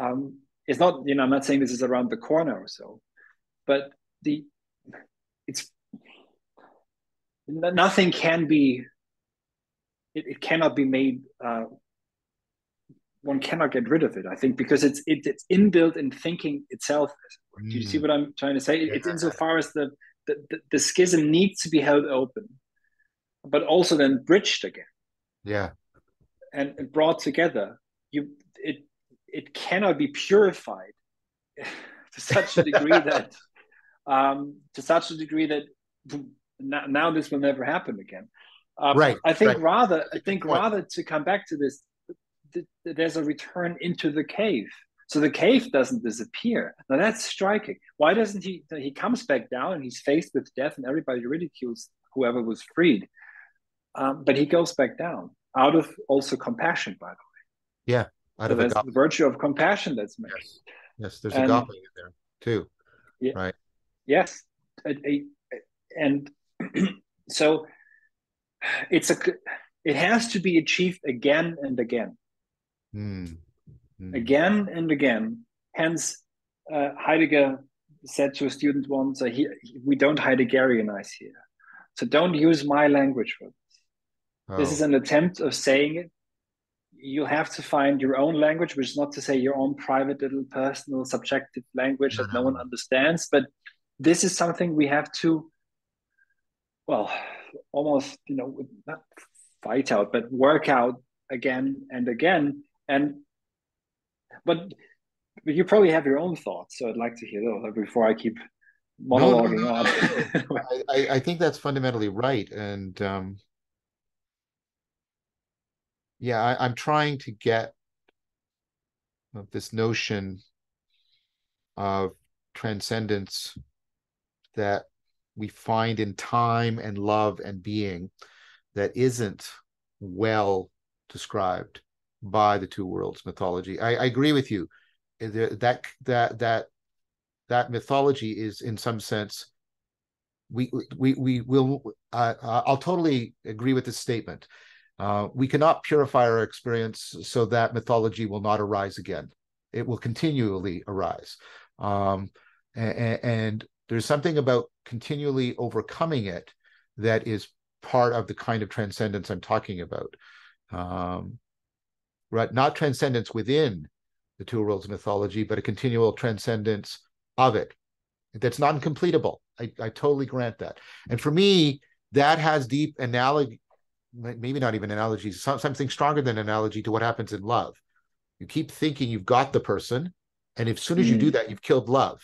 um, it's not, you know, I'm not saying this is around the corner or so, but the, it's, nothing can be, it, it cannot be made, uh, one cannot get rid of it, I think, because it's it, it's inbuilt in thinking itself. Mm. Do you see what I'm trying to say? Yeah. It's insofar as the, the, the, the schism needs to be held open, but also then bridged again. Yeah. And brought together, you it it cannot be purified to such a degree that um, to such a degree that now this will never happen again. Um, right. I think right. rather I think Good rather point. to come back to this, th th there's a return into the cave. So the cave doesn't disappear. Now that's striking. Why doesn't he? He comes back down and he's faced with death, and everybody ridicules whoever was freed. Um, but he goes back down. Out of also compassion, by the way. Yeah, out so of there's the virtue of compassion that's made. Yes, yes there's and, a goblin in there too, yeah, right? Yes, a, a, a, and so it's a it has to be achieved again and again, mm. Mm. again and again. Hence, uh, Heidegger said to a student once, "He we don't Heideggerianize here, so don't use my language for." Oh. This is an attempt of saying it. You have to find your own language, which is not to say your own private little personal subjective language that no one understands, but this is something we have to, well, almost, you know, not fight out, but work out again and again. And, but, but you probably have your own thoughts. So I'd like to hear those before I keep monologuing no, no, no. on. I, I think that's fundamentally right. And, um, yeah, I, I'm trying to get this notion of transcendence that we find in time and love and being that isn't well described by the two worlds mythology. I, I agree with you. That, that, that, that mythology is in some sense, we, we, we will, uh, I'll totally agree with this statement. Uh, we cannot purify our experience so that mythology will not arise again. It will continually arise. Um, and, and there's something about continually overcoming it that is part of the kind of transcendence I'm talking about. Um, right? Not transcendence within the two worlds of mythology, but a continual transcendence of it. That's not completable. I, I totally grant that. And for me, that has deep analogy. Maybe not even analogies, something stronger than analogy to what happens in love. You keep thinking you've got the person, and as soon as you do that, you've killed love,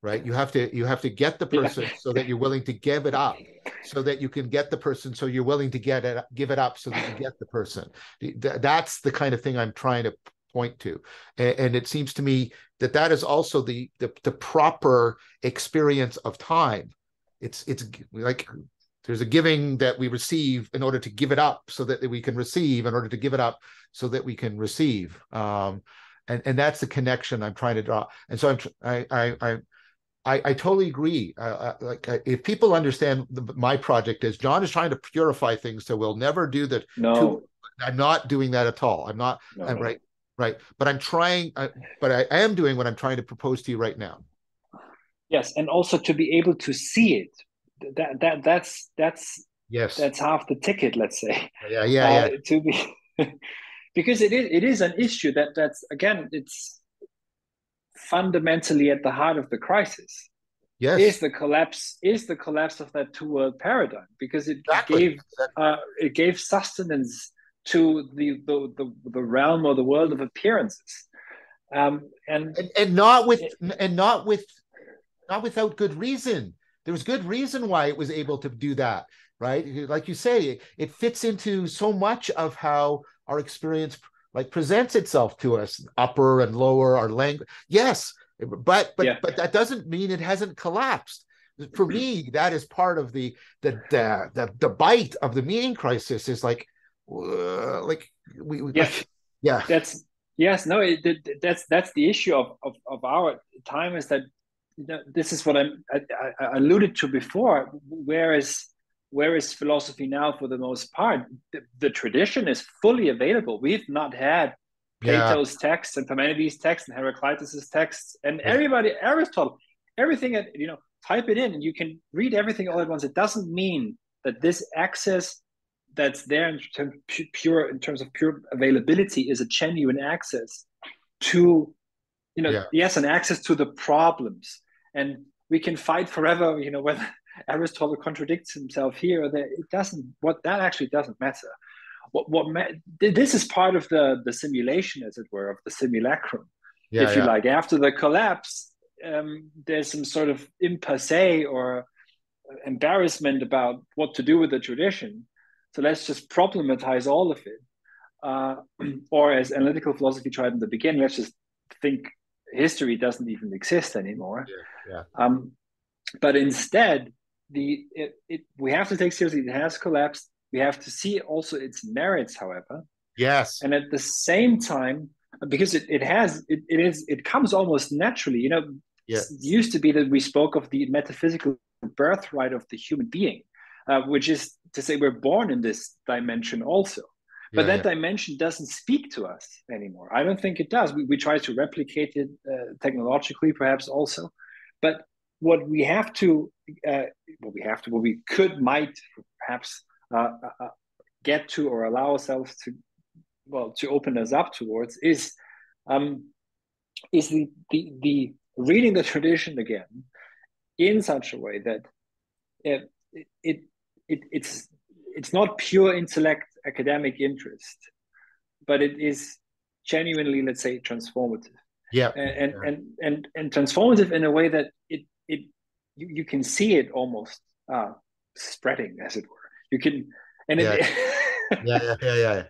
right? You have to you have to get the person yeah. so that you're willing to give it up, so that you can get the person, so you're willing to get it, give it up so that you get the person. That's the kind of thing I'm trying to point to. And it seems to me that that is also the the, the proper experience of time. It's it's like... There's a giving that we receive in order to give it up so that we can receive, in order to give it up so that we can receive. Um, and, and that's the connection I'm trying to draw. And so I'm, I, I, I, I, I totally agree. Uh, like I, if people understand the, my project is, John is trying to purify things, so we'll never do that. No, too, I'm not doing that at all. I'm not, no. I'm right, right. But I'm trying, I, but I am doing what I'm trying to propose to you right now. Yes, and also to be able to see it. That that that's that's yes that's half the ticket, let's say. Yeah, yeah, uh, yeah. To be because it is it is an issue that that's again it's fundamentally at the heart of the crisis. Yes. Is the collapse is the collapse of that two-world paradigm, because it exactly. gave exactly. Uh, it gave sustenance to the the, the the realm or the world of appearances, um, and, and and not with it, and not with not without good reason. There was good reason why it was able to do that, right? Like you say, it fits into so much of how our experience like presents itself to us, upper and lower, our language. Yes. But but yeah. but that doesn't mean it hasn't collapsed. For me, that is part of the the the the, the bite of the meaning crisis. Is like, uh, like we, we yeah. Like, yeah, that's yes, no, it, it, that's that's the issue of, of of our time, is that this is what I'm, I, I alluded to before. Where is where is philosophy now? For the most part, the, the tradition is fully available. We've not had Plato's yeah. texts and Parmenides' texts and Heraclitus' texts and everybody, Aristotle, everything. At, you know, type it in and you can read everything all at once. It doesn't mean that this access that's there in terms pure in terms of pure availability is a genuine access to, you know, yeah. yes, an access to the problems. And we can fight forever, you know, whether Aristotle contradicts himself here or there. It doesn't. What that actually doesn't matter. What, what this is part of the the simulation, as it were, of the simulacrum, yeah, if you yeah. like. After the collapse, um, there's some sort of impasse or embarrassment about what to do with the tradition. So let's just problematize all of it, uh, or as analytical philosophy tried in the beginning, let's just think history doesn't even exist anymore. Yeah, yeah. Um, but instead, the it, it, we have to take seriously it has collapsed. We have to see also its merits, however. Yes. And at the same time, because it, it has, it, it is, it comes almost naturally. You know, yes. It used to be that we spoke of the metaphysical birthright of the human being, uh, which is to say we're born in this dimension also. But yeah, that yeah. dimension doesn't speak to us anymore. I don't think it does. We, we try to replicate it uh, technologically, perhaps also. But what we have to, uh, what we have to, what we could, might, perhaps, Uh, uh, get to or allow ourselves to, well, to open us up towards is um, is the, the the reading the tradition again in such a way that it it, it it's it's not pure intellect academic interest, but it is genuinely, let's say, transformative. Yeah, and yeah. and and and transformative in a way that it it you, you can see it almost uh, spreading, as it were. You can, and yeah, it, yeah, yeah, yeah, yeah.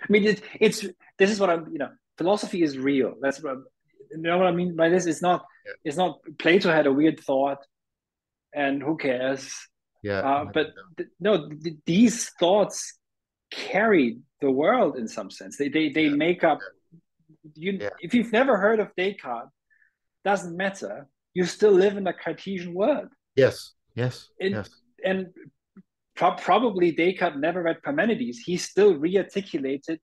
I mean, it, it's this is what I'm. You know, philosophy is real. That's what I'm, you know what I mean by this. It's not. Yeah. It's not. Plato had a weird thought, and who cares? Yeah. Uh, but th no, th these thoughts carry the world in some sense. They they they yeah. make up. You yeah. if you've never heard of Descartes, doesn't matter. You still live in a Cartesian world. Yes. Yes, and, yes. and pro probably Descartes never read Parmenides. He still rearticulated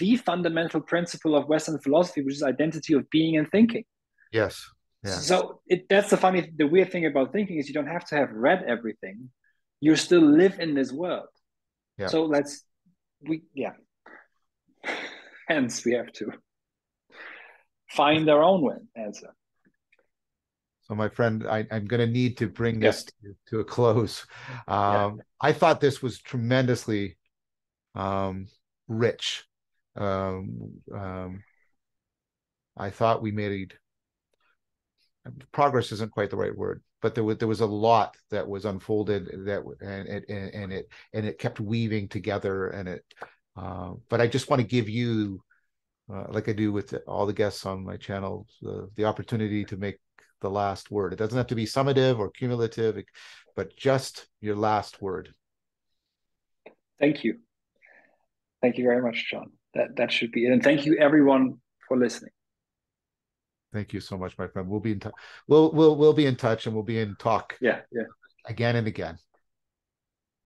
the fundamental principle of Western philosophy, which is identity of being and thinking. Yes. yes. So it, that's the funny, the weird thing about thinking is you don't have to have read everything. You still live in this world. Yeah. So let's, we, yeah. Hence, we have to find our own answer. So my friend, I, I'm going to need to bring this yeah. to, to a close. Um, yeah. I thought this was tremendously um, rich. Um, um, I thought we made progress isn't quite the right word, but there was there was a lot that was unfolded that and it and, and it and it kept weaving together. And it, uh, but I just want to give you, uh, like I do with all the guests on my channel, the, the opportunity to make the last word. It doesn't have to be summative or cumulative, but just your last word. Thank you. Thank you very much, John. That that should be it. And thank you everyone for listening. Thank you so much, my friend. We'll be in touch. We'll we'll we'll be in touch and we'll be in talk. Yeah, yeah. Again and again.